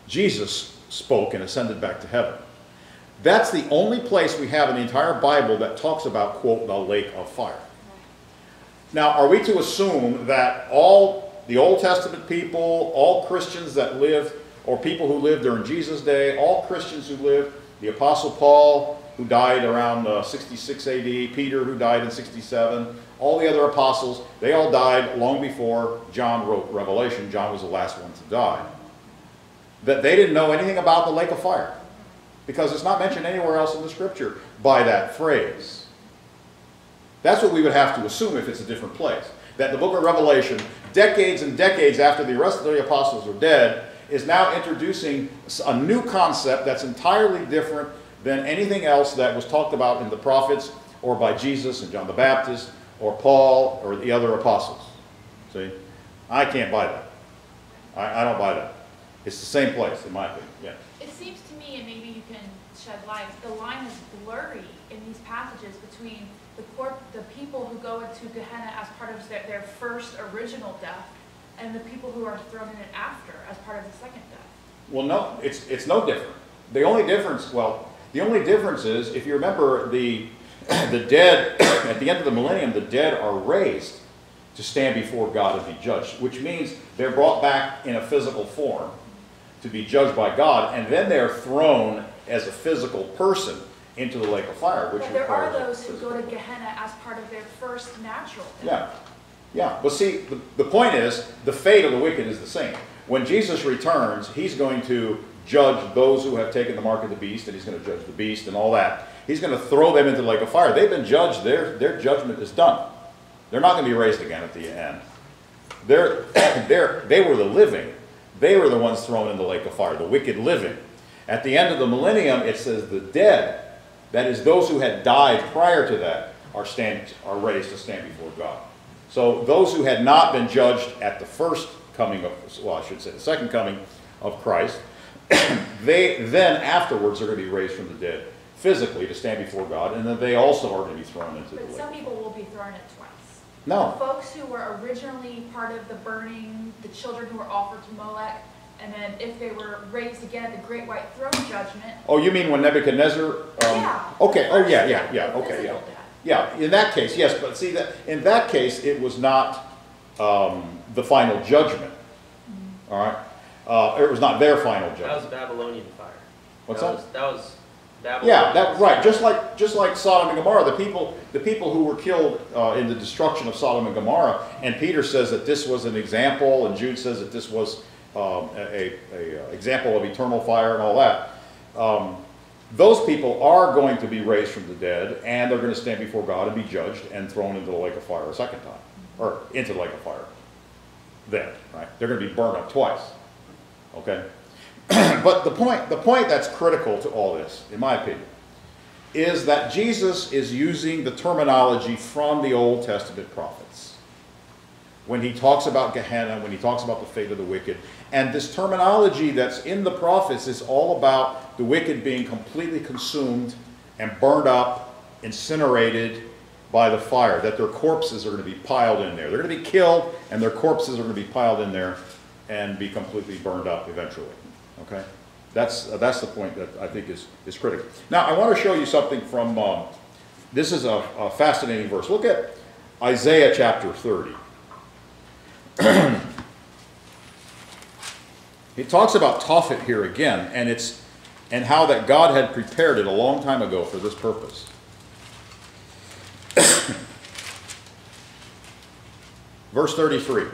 Jesus spoke and ascended back to heaven. That's the only place we have in the entire Bible that talks about, quote, the lake of fire. Now, are we to assume that all the Old Testament people, all Christians that lived, or people who lived during Jesus' day, all Christians who lived, the Apostle Paul, who died around uh, sixty-six A D, Peter, who died in sixty-seven, all the other apostles, they all died long before John wrote Revelation. John was the last one to die. That they didn't know anything about the lake of fire. because it's not mentioned anywhere else in the scripture by that phrase. That's what we would have to assume if it's a different place. That the book of Revelation, decades and decades after the rest of the apostles were dead, is now introducing a new concept that's entirely different than anything else that was talked about in the prophets or by Jesus and John the Baptist or Paul or the other apostles. See? I can't buy that. I, I don't buy that. It's the same place, in my opinion. Yeah. It seems to me, and maybe you can shed light, the line is blurry in these passages between the, corp the people who go into Gehenna as part of their, their first original death and the people who are thrown in it after as part of the second death. Well, no, it's, it's no different. The only difference, well, the only difference is, if you remember, the, the dead, at the end of the millennium, the dead are raised to stand before God and be judged, which means they're brought back in a physical form to be judged by God, and then they're thrown as a physical person into the lake of fire. Which but there are those who go to Gehenna as part of their first natural death. Yeah, yeah. But see, the, the point is, the fate of the wicked is the same. When Jesus returns, he's going to judge those who have taken the mark of the beast, and he's going to judge the beast and all that. He's going to throw them into the lake of fire. They've been judged. Their, their judgment is done. They're not going to be raised again at the end. They're, they're, they were the living. They were the ones thrown in the lake of fire, the wicked living. At the end of the millennium, it says the dead, that is, those who had died prior to that, are, stand, are raised to stand before God. So those who had not been judged at the first coming of, well, I should say the second coming of Christ, they then afterwards are going to be raised from the dead physically to stand before God, and then they also are going to be thrown into the lake. But some people will be thrown in twice. No. The folks who were originally part of the burning, the children who were offered to Molech, and then if they were raised again at the Great White Throne Judgment. Oh, you mean when Nebuchadnezzar? Um, yeah. Okay. Oh, yeah, yeah, yeah. Okay, yeah. Yeah. In that case, yes. But see, that in that case, it was not um, the final judgment. Mm-hmm. All right. Uh, or it was not their final judgment. That was Babylonian fire. What's that? That was. That was Babylon. Yeah, that, right. Just like just like Sodom and Gomorrah, the people the people who were killed uh, in the destruction of Sodom and Gomorrah, and Peter says that this was an example, and Jude says that this was um, a, a, a example of eternal fire and all that. Um, those people are going to be raised from the dead, and they're going to stand before God and be judged and thrown into the lake of fire a second time, or into the lake of fire. Then, right? They're going to be burned up twice. Okay. But the point, the point that's critical to all this, in my opinion, is that Jesus is using the terminology from the Old Testament prophets. When he talks about Gehenna, when he talks about the fate of the wicked, and this terminology that's in the prophets is all about the wicked being completely consumed and burned up, incinerated by the fire, that their corpses are going to be piled in there. They're going to be killed, and their corpses are going to be piled in there and be completely burned up eventually. Okay, that's uh, that's the point that I think is is critical. Now I want to show you something from um, this is a, a fascinating verse. Look at Isaiah chapter thirty. He talks about Tophet here again, and it's and how that God had prepared it a long time ago for this purpose. Verse thirty-three.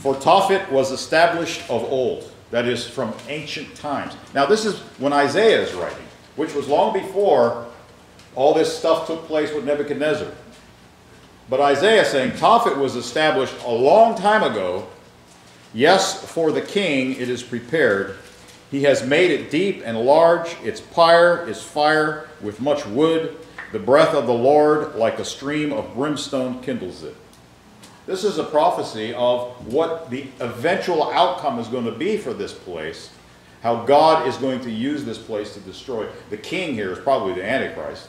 For Tophet was established of old. That is, from ancient times. Now, this is when Isaiah is writing, which was long before all this stuff took place with Nebuchadnezzar. But Isaiah is saying, Tophet was established a long time ago. Yes, for the king it is prepared. He has made it deep and large. Its pyre is fire with much wood. The breath of the Lord, like a stream of brimstone, kindles it. This is a prophecy of what the eventual outcome is going to be for this place, how God is going to use this place to destroy. The king here is probably the Antichrist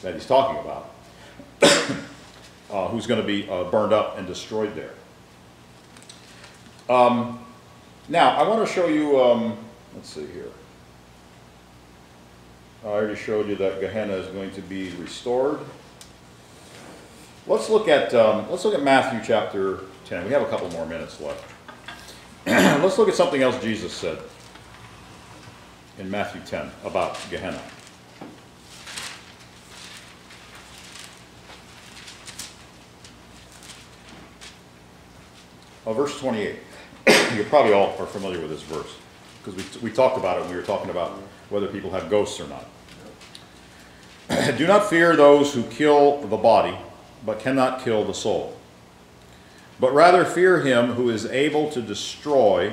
that he's talking about, uh, who's going to be uh, burned up and destroyed there. Um, now, I want to show you, um, let's see here. I already showed you that Gehenna is going to be restored. Let's look at um, let's look at Matthew chapter ten. We have a couple more minutes left. Let's look at something else Jesus said in Matthew ten about Gehenna. Oh, verse twenty-eight. You probably all are familiar with this verse. because we, we talked about it when we were talking about whether people have ghosts or not. Do not fear those who kill the body, but cannot kill the soul. But rather fear him who is able to destroy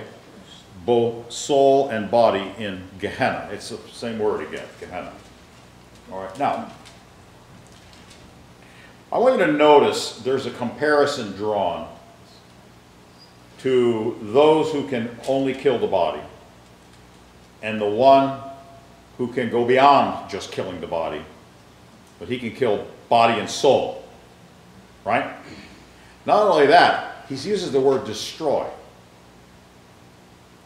both soul and body in Gehenna. It's the same word again, Gehenna. All right, now, I want you to notice there's a comparison drawn to those who can only kill the body and the one who can go beyond just killing the body, but he can kill body and soul, right? Not only that, he uses the word destroy.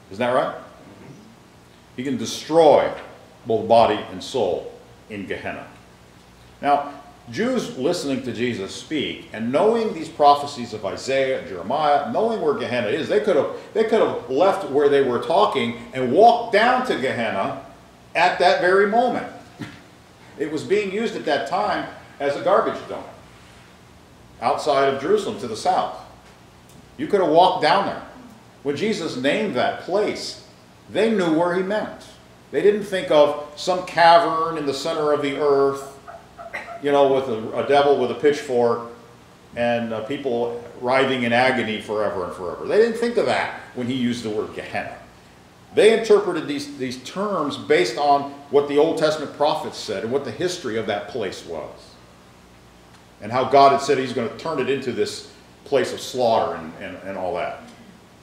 Isn't that right? He can destroy both body and soul in Gehenna. Now, Jews listening to Jesus speak and knowing these prophecies of Isaiah and Jeremiah, knowing where Gehenna is, they could have, they could have left where they were talking and walked down to Gehenna at that very moment. It was being used at that time as a garbage dump outside of Jerusalem to the south. You could have walked down there. When Jesus named that place, they knew where he meant. They didn't think of some cavern in the center of the earth, you know, with a, a devil with a pitchfork and uh, people writhing in agony forever and forever. They didn't think of that when he used the word Gehenna. They interpreted these, these terms based on what the Old Testament prophets said and what the history of that place was and how God had said he's going to turn it into this place of slaughter and, and, and all that,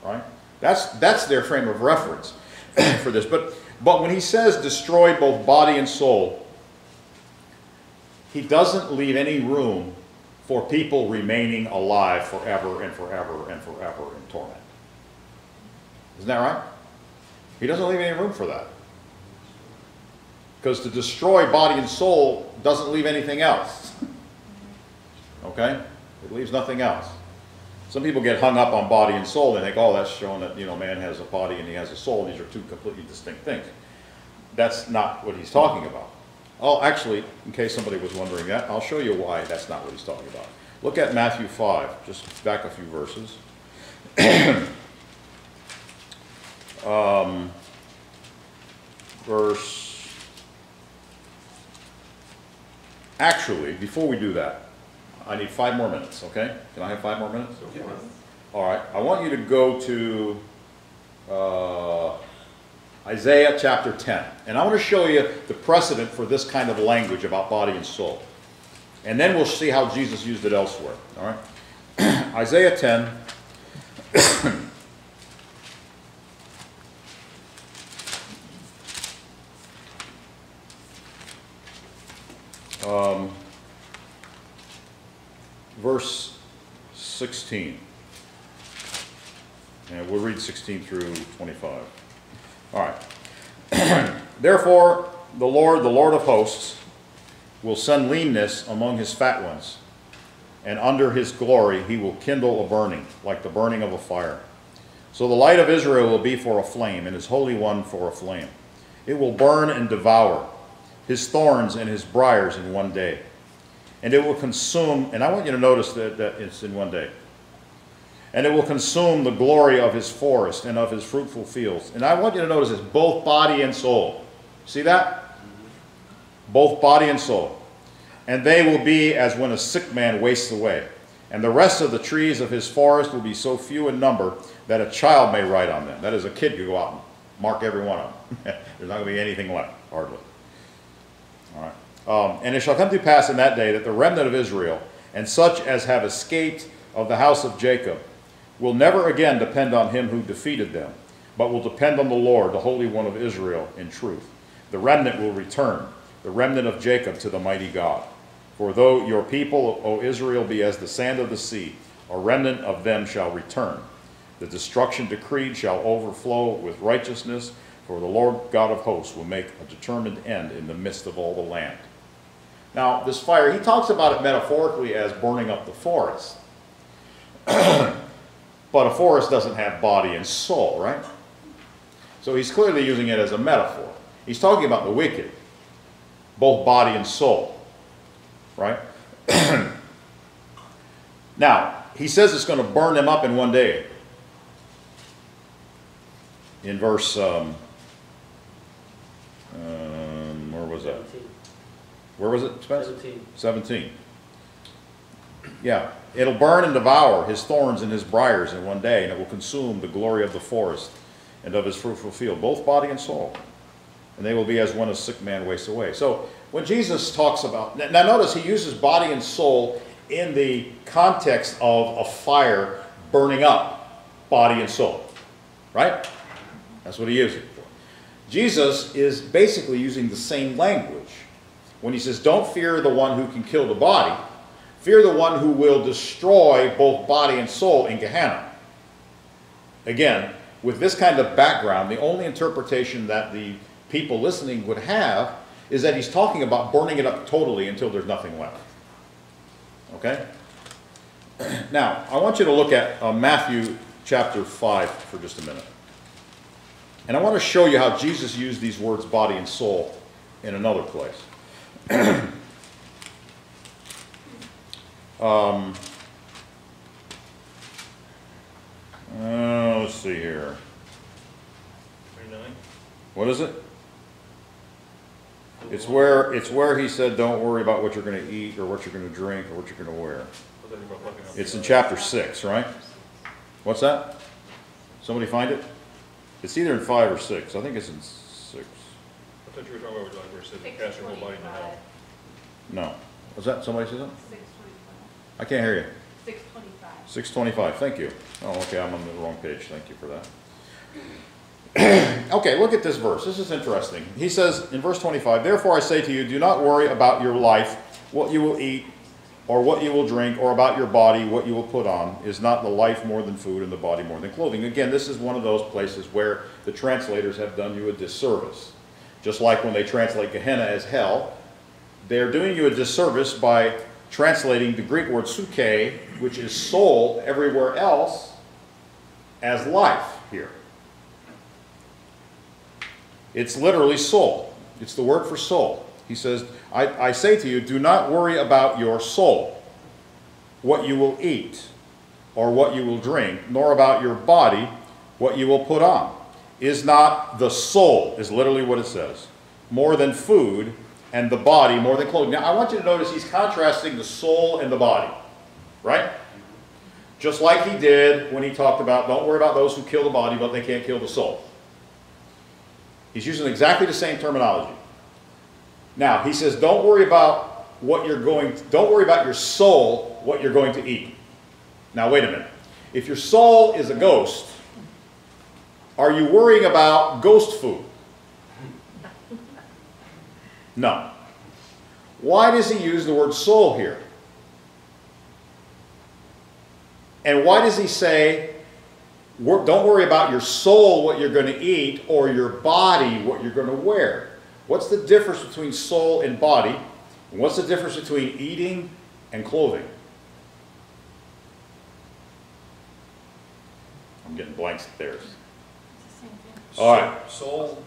right? That's, that's their frame of reference for this. But, but when he says destroy both body and soul, he doesn't leave any room for people remaining alive forever and forever and forever in torment. Isn't that right? He doesn't leave any room for that. Because to destroy body and soul doesn't leave anything else. Okay? It leaves nothing else. Some people get hung up on body and soul. They think, oh, that's showing that, you know, man has a body and he has a soul. These are two completely distinct things. That's not what he's talking about. Oh, actually, in case somebody was wondering that, I'll show you why that's not what he's talking about. Look at Matthew five, just back a few verses. um, verse, actually, before we do that, I need five more minutes, okay? Can I have five more minutes? Yeah. All right, I want you to go to Uh, Isaiah chapter ten. And I want to show you the precedent for this kind of language about body and soul. And then we'll see how Jesus used it elsewhere. All right? Isaiah ten. um, verse sixteen. And we'll read sixteen through twenty-five. All right. Therefore, the Lord, the Lord of hosts, will send leanness among his fat ones, and under his glory he will kindle a burning, like the burning of a fire. So the light of Israel will be for a flame, and his Holy One for a flame. It will burn and devour his thorns and his briars in one day. And it will consume, and I want you to notice that, that it's in one day. And it will consume the glory of his forest and of his fruitful fields. And I want you to notice this, both body and soul. See that? Both body and soul. And they will be as when a sick man wastes away. And the rest of the trees of his forest will be so few in number that a child may ride on them. That is, a kid could go out and mark every one of them. There's not going to be anything left, hardly. All right. Um, and it shall come to pass in that day that the remnant of Israel, and such as have escaped of the house of Jacob, will never again depend on him who defeated them, but will depend on the Lord, the Holy One of Israel, in truth. The remnant will return, the remnant of Jacob, to the mighty God. For though your people, O Israel, be as the sand of the sea, a remnant of them shall return. The destruction decreed shall overflow with righteousness, for the Lord God of hosts will make a determined end in the midst of all the land. Now, this fire, he talks about it metaphorically as burning up the forest. But a forest doesn't have body and soul, right? So he's clearly using it as a metaphor. He's talking about the wicked, both body and soul, right? Now, he says it's going to burn them up in one day. In verse um, Where was it, Spencer? seventeen. seventeen. Yeah. It'll burn and devour his thorns and his briars in one day, and it will consume the glory of the forest and of his fruitful field, both body and soul. And they will be as when a sick man wastes away. So when Jesus talks about, now notice he uses body and soul in the context of a fire burning up body and soul, right? That's what he uses it for. Jesus is basically using the same language when he says, don't fear the one who can kill the body. Fear the one who will destroy both body and soul in Gehenna. Again, with this kind of background, the only interpretation that the people listening would have is that he's talking about burning it up totally until there's nothing left. Okay? Now, I want you to look at uh, Matthew chapter five for just a minute. And I want to show you how Jesus used these words, body and soul, in another place. Um, uh, let's see here. thirty-nine. What is it? It's where it's where he said, "Don't worry about what you're going to eat, or what you're going to drink, or what you're going to wear." It's in chapter six, right? What's that? Somebody find it. It's either in five or six. I think it's in six. I thought you were talking about where it says, "Cast your whole body into hell." No. Was that somebody said that? I can't hear you. six twenty-five. six twenty-five, thank you. Oh, okay, I'm on the wrong page. Thank you for that. Okay, look at this verse. This is interesting. He says in verse twenty-five, therefore I say to you, do not worry about your life, what you will eat, or what you will drink, or about your body, what you will put on. Is not the life more than food, and the body more than clothing? Again, this is one of those places where the translators have done you a disservice. Just like when they translate Gehenna as hell, they're doing you a disservice by translating the Greek word psyche, which is soul, everywhere else, as life here. It's literally soul. It's the word for soul. He says, I, I say to you, do not worry about your soul, what you will eat or what you will drink, nor about your body, what you will put on. Is not the soul, is literally what it says, more than food, and the body more than clothing. Now, I want you to notice he's contrasting the soul and the body, right? Just like he did when he talked about, don't worry about those who kill the body, but they can't kill the soul. He's using exactly the same terminology. Now, he says, don't worry about what you're going to, don't worry about your soul, what you're going to eat. Now, wait a minute. If your soul is a ghost, are you worrying about ghost food? No. Why does he use the word soul here? And why does he say, don't worry about your soul, what you're going to eat, or your body, what you're going to wear? What's the difference between soul and body? And what's the difference between eating and clothing? I'm getting blank stares. It's the same thing. All right. Soul.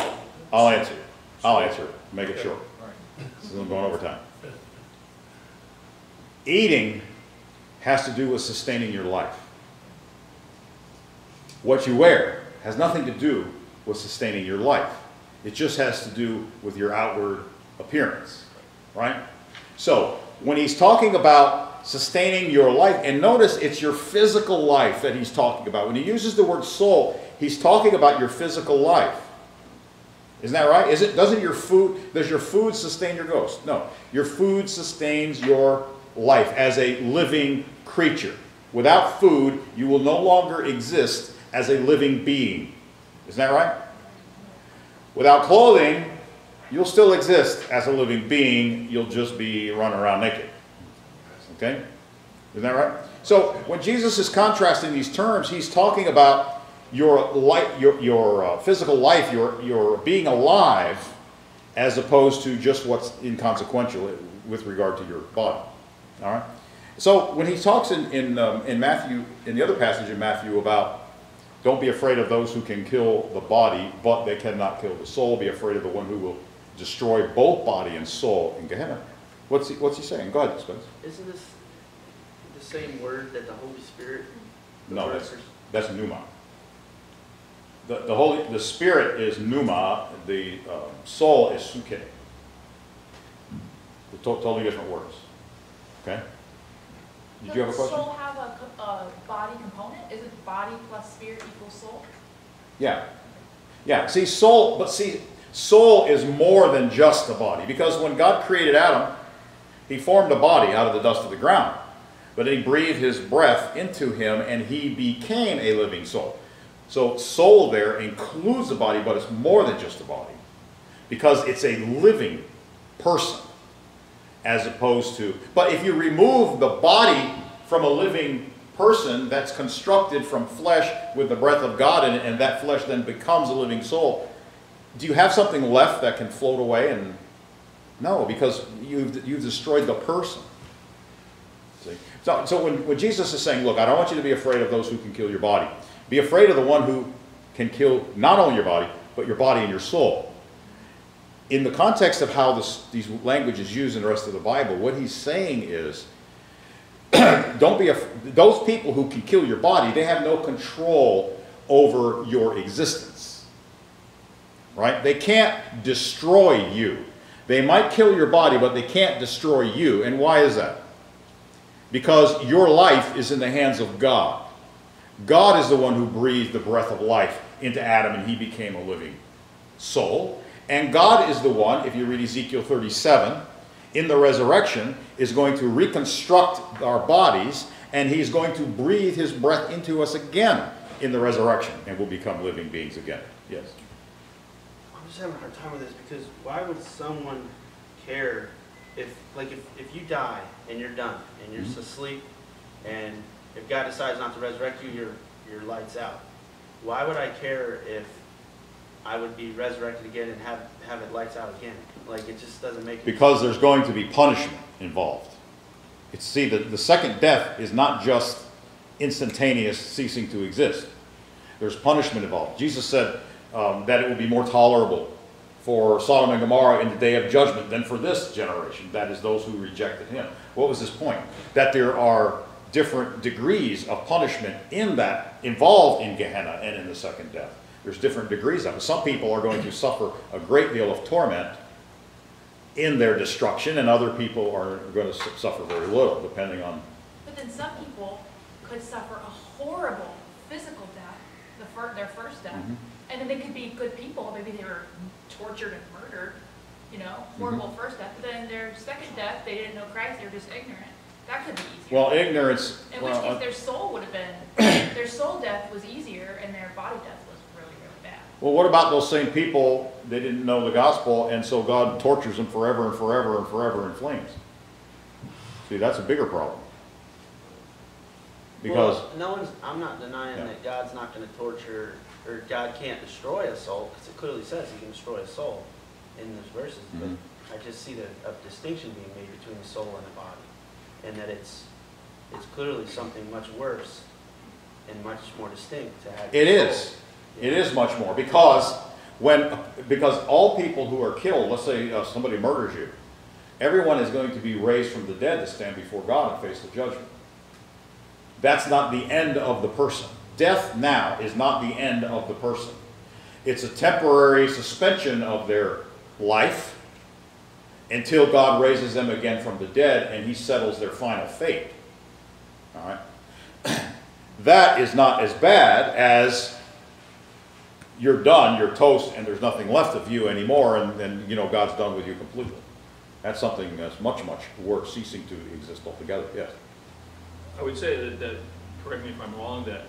I'll answer. I'll answer. Make it short. This is going over time. Eating has to do with sustaining your life. What you wear has nothing to do with sustaining your life. It just has to do with your outward appearance, right? So when he's talking about sustaining your life, and notice it's your physical life that he's talking about. When he uses the word soul, he's talking about your physical life. Isn't that right? Is it, doesn't your food, does your food sustain your ghost? No. Your food sustains your life as a living creature. Without food, you will no longer exist as a living being. Isn't that right? Without clothing, you'll still exist as a living being. You'll just be running around naked. Okay? Isn't that right? So when Jesus is contrasting these terms, he's talking about your life, your, your uh, physical life, your, your being alive, as opposed to just what's inconsequential with regard to your body. All right. So when he talks in in, um, in Matthew, in the other passage in Matthew about, don't be afraid of those who can kill the body, but they cannot kill the soul. Be afraid of the one who will destroy both body and soul in Gehenna. What's he, what's he saying? Go ahead, Spencer. Isn't this the same word that the Holy Spirit? The no, that's that's pneuma. The, the, Holy, the spirit is pneuma, the uh, soul is psyche. with to totally different words. Okay? Did you have a question? Does soul have a, a body component? Is it body plus spirit equals soul? Yeah. Yeah. See, soul, but see, soul is more than just the body. Because when God created Adam, he formed a body out of the dust of the ground. But then he breathed his breath into him, and he became a living soul. So soul there includes the body, but it's more than just the body. Because it's a living person. As opposed to, but if you remove the body from a living person that's constructed from flesh with the breath of God in it, and that flesh then becomes a living soul, do you have something left that can float away? And no, because you've, you've destroyed the person. See? So, so when, when Jesus is saying, look, I don't want you to be afraid of those who can kill your body. Be afraid of the one who can kill not only your body, but your body and your soul. In the context of how this, these language is used in the rest of the Bible, what he's saying is, don't be a, those people who can kill your body, they have no control over your existence. Right? They can't destroy you. They might kill your body, but they can't destroy you. And why is that? Because your life is in the hands of God. God is the one who breathed the breath of life into Adam, and he became a living soul. And God is the one, if you read Ezekiel thirty-seven, in the resurrection, is going to reconstruct our bodies, and he's going to breathe his breath into us again in the resurrection, and we'll become living beings again. Yes? I'm just having a hard time with this, because why would someone care if, like, if, if you die and you're done, and you're mm-hmm. just asleep, and if God decides not to resurrect you, you're, you're lights out. Why would I care if I would be resurrected again and have, have it lights out again? Like, it just doesn't make sense. Because there's going to be punishment involved. It's, see, the, the second death is not just instantaneous ceasing to exist. There's punishment involved. Jesus said um, that it will be more tolerable for Sodom and Gomorrah in the day of judgment than for this generation, that is, those who rejected him. What was his point? That there are different degrees of punishment in that, involved in Gehenna and in the second death. There's different degrees of it. Some people are going to suffer a great deal of torment in their destruction, and other people are going to suffer very little, depending on... But then some people could suffer a horrible physical death, the fir their first death, mm-hmm. and then they could be good people. Maybe they were tortured and murdered, you know, horrible mm-hmm. first death. But then their second death, they didn't know Christ, they were just ignorant. That could be easier. Well, ignorance... In which well, case, uh, their soul would have been... their soul death was easier, and their body death was... Well, what about those same people? They didn't know the gospel, and so God tortures them forever and forever and forever in flames. See, that's a bigger problem. Because well, no one's, I'm not denying yeah. that God's not going to torture, or God can't destroy a soul, because it clearly says he can destroy a soul in those verses. Mm-hmm. But I just see the a distinction being made between the soul and the body, and that it's it's clearly something much worse and much more distinct to have. It is. It is much more, because when because all people who are killed, let's say uh, somebody murders you, everyone is going to be raised from the dead to stand before God and face the judgment. That's not the end of the person. Death now is not the end of the person. It's a temporary suspension of their life until God raises them again from the dead and he settles their final fate. All right? That is not as bad as... you're done, you're toast, and there's nothing left of you anymore, and, and you know, God's done with you completely. That's something that's much, much worse, ceasing to exist altogether, yes? I would say that, that correct me if I'm wrong, that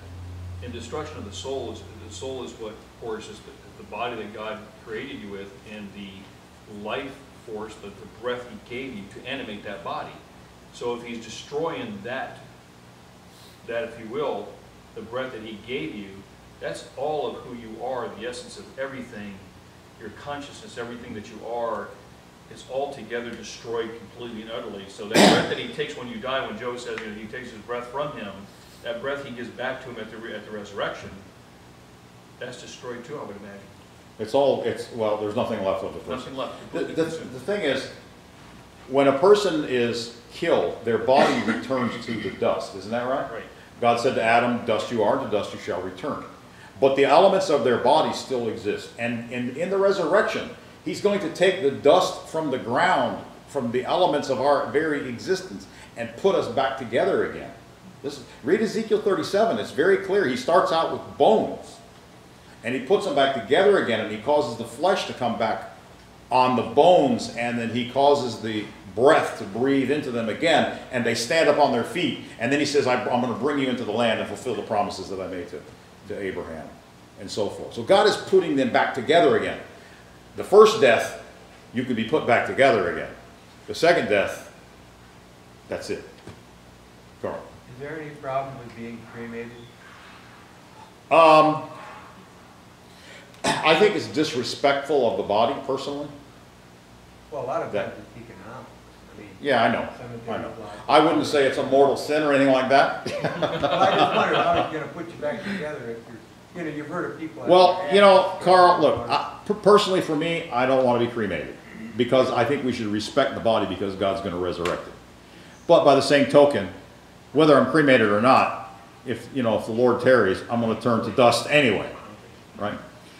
in destruction of the soul, is, the soul is what forces the, the body that God created you with, and the life force, the, the breath he gave you to animate that body. So if he's destroying that, that, if you will, the breath that he gave you, that's all of who you are, the essence of everything, your consciousness, everything that you are, is altogether destroyed completely and utterly. So that breath that he takes when you die, when Joe says, you know, he takes his breath from him, that breath he gives back to him at the, at the resurrection, that's destroyed too, I would imagine. It's all, it's, well, there's nothing left of the person. Nothing left. The, the, the thing is, when a person is killed, their body returns to the dust. Isn't that right? Right. God said to Adam, dust you are, to dust you shall return. But the elements of their body still exist. And in, in the resurrection, he's going to take the dust from the ground from the elements of our very existence and put us back together again. This, read Ezekiel thirty-seven. It's very clear. He starts out with bones, and he puts them back together again, and he causes the flesh to come back on the bones, and then he causes the breath to breathe into them again, and they stand up on their feet. And then he says, I'm going to bring you into the land and fulfill the promises that I made to, to Abraham, and so forth. So God is putting them back together again. The first death, you could be put back together again. The second death, that's it. Carl. Is there any problem with being cremated? Um, I think it's disrespectful of the body, personally. Well, a lot of that, it's economic. I mean, yeah, I know. I know. I wouldn't say it's a mortal sin or anything like that. Well, I just wonder how it's going to put you back together if you're, you know, you've heard of people. Well, you know, Carl, look, I, personally for me, I don't want to be cremated because I think we should respect the body because God's going to resurrect it. But by the same token, whether I'm cremated or not, if, you know, if the Lord tarries, I'm going to turn to dust anyway, right?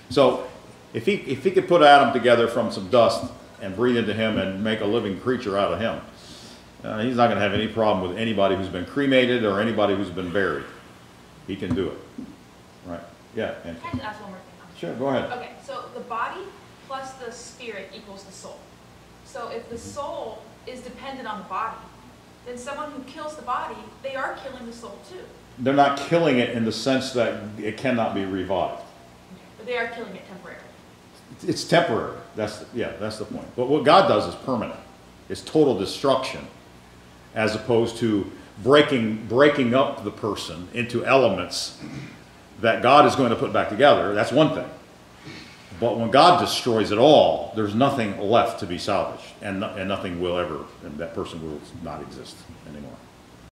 So if he, if he could put Adam together from some dust and breathe into him and make a living creature out of him, uh, he's not going to have any problem with anybody who's been cremated or anybody who's been buried. He can do it, right? Yeah, Angela. Can I just ask one more thing? Sure, go ahead. Okay, so the body plus the spirit equals the soul. So if the soul is dependent on the body, then someone who kills the body, they are killing the soul too. They're not killing it in the sense that it cannot be revived. But they are killing it temporarily. It's temporary. That's the, yeah, that's the point. But what God does is permanent. It's total destruction, as opposed to breaking breaking up the person into elements that God is going to put back together. That's one thing. But when God destroys it all, there's nothing left to be salvaged, and, no, and nothing will ever, and that person will not exist anymore.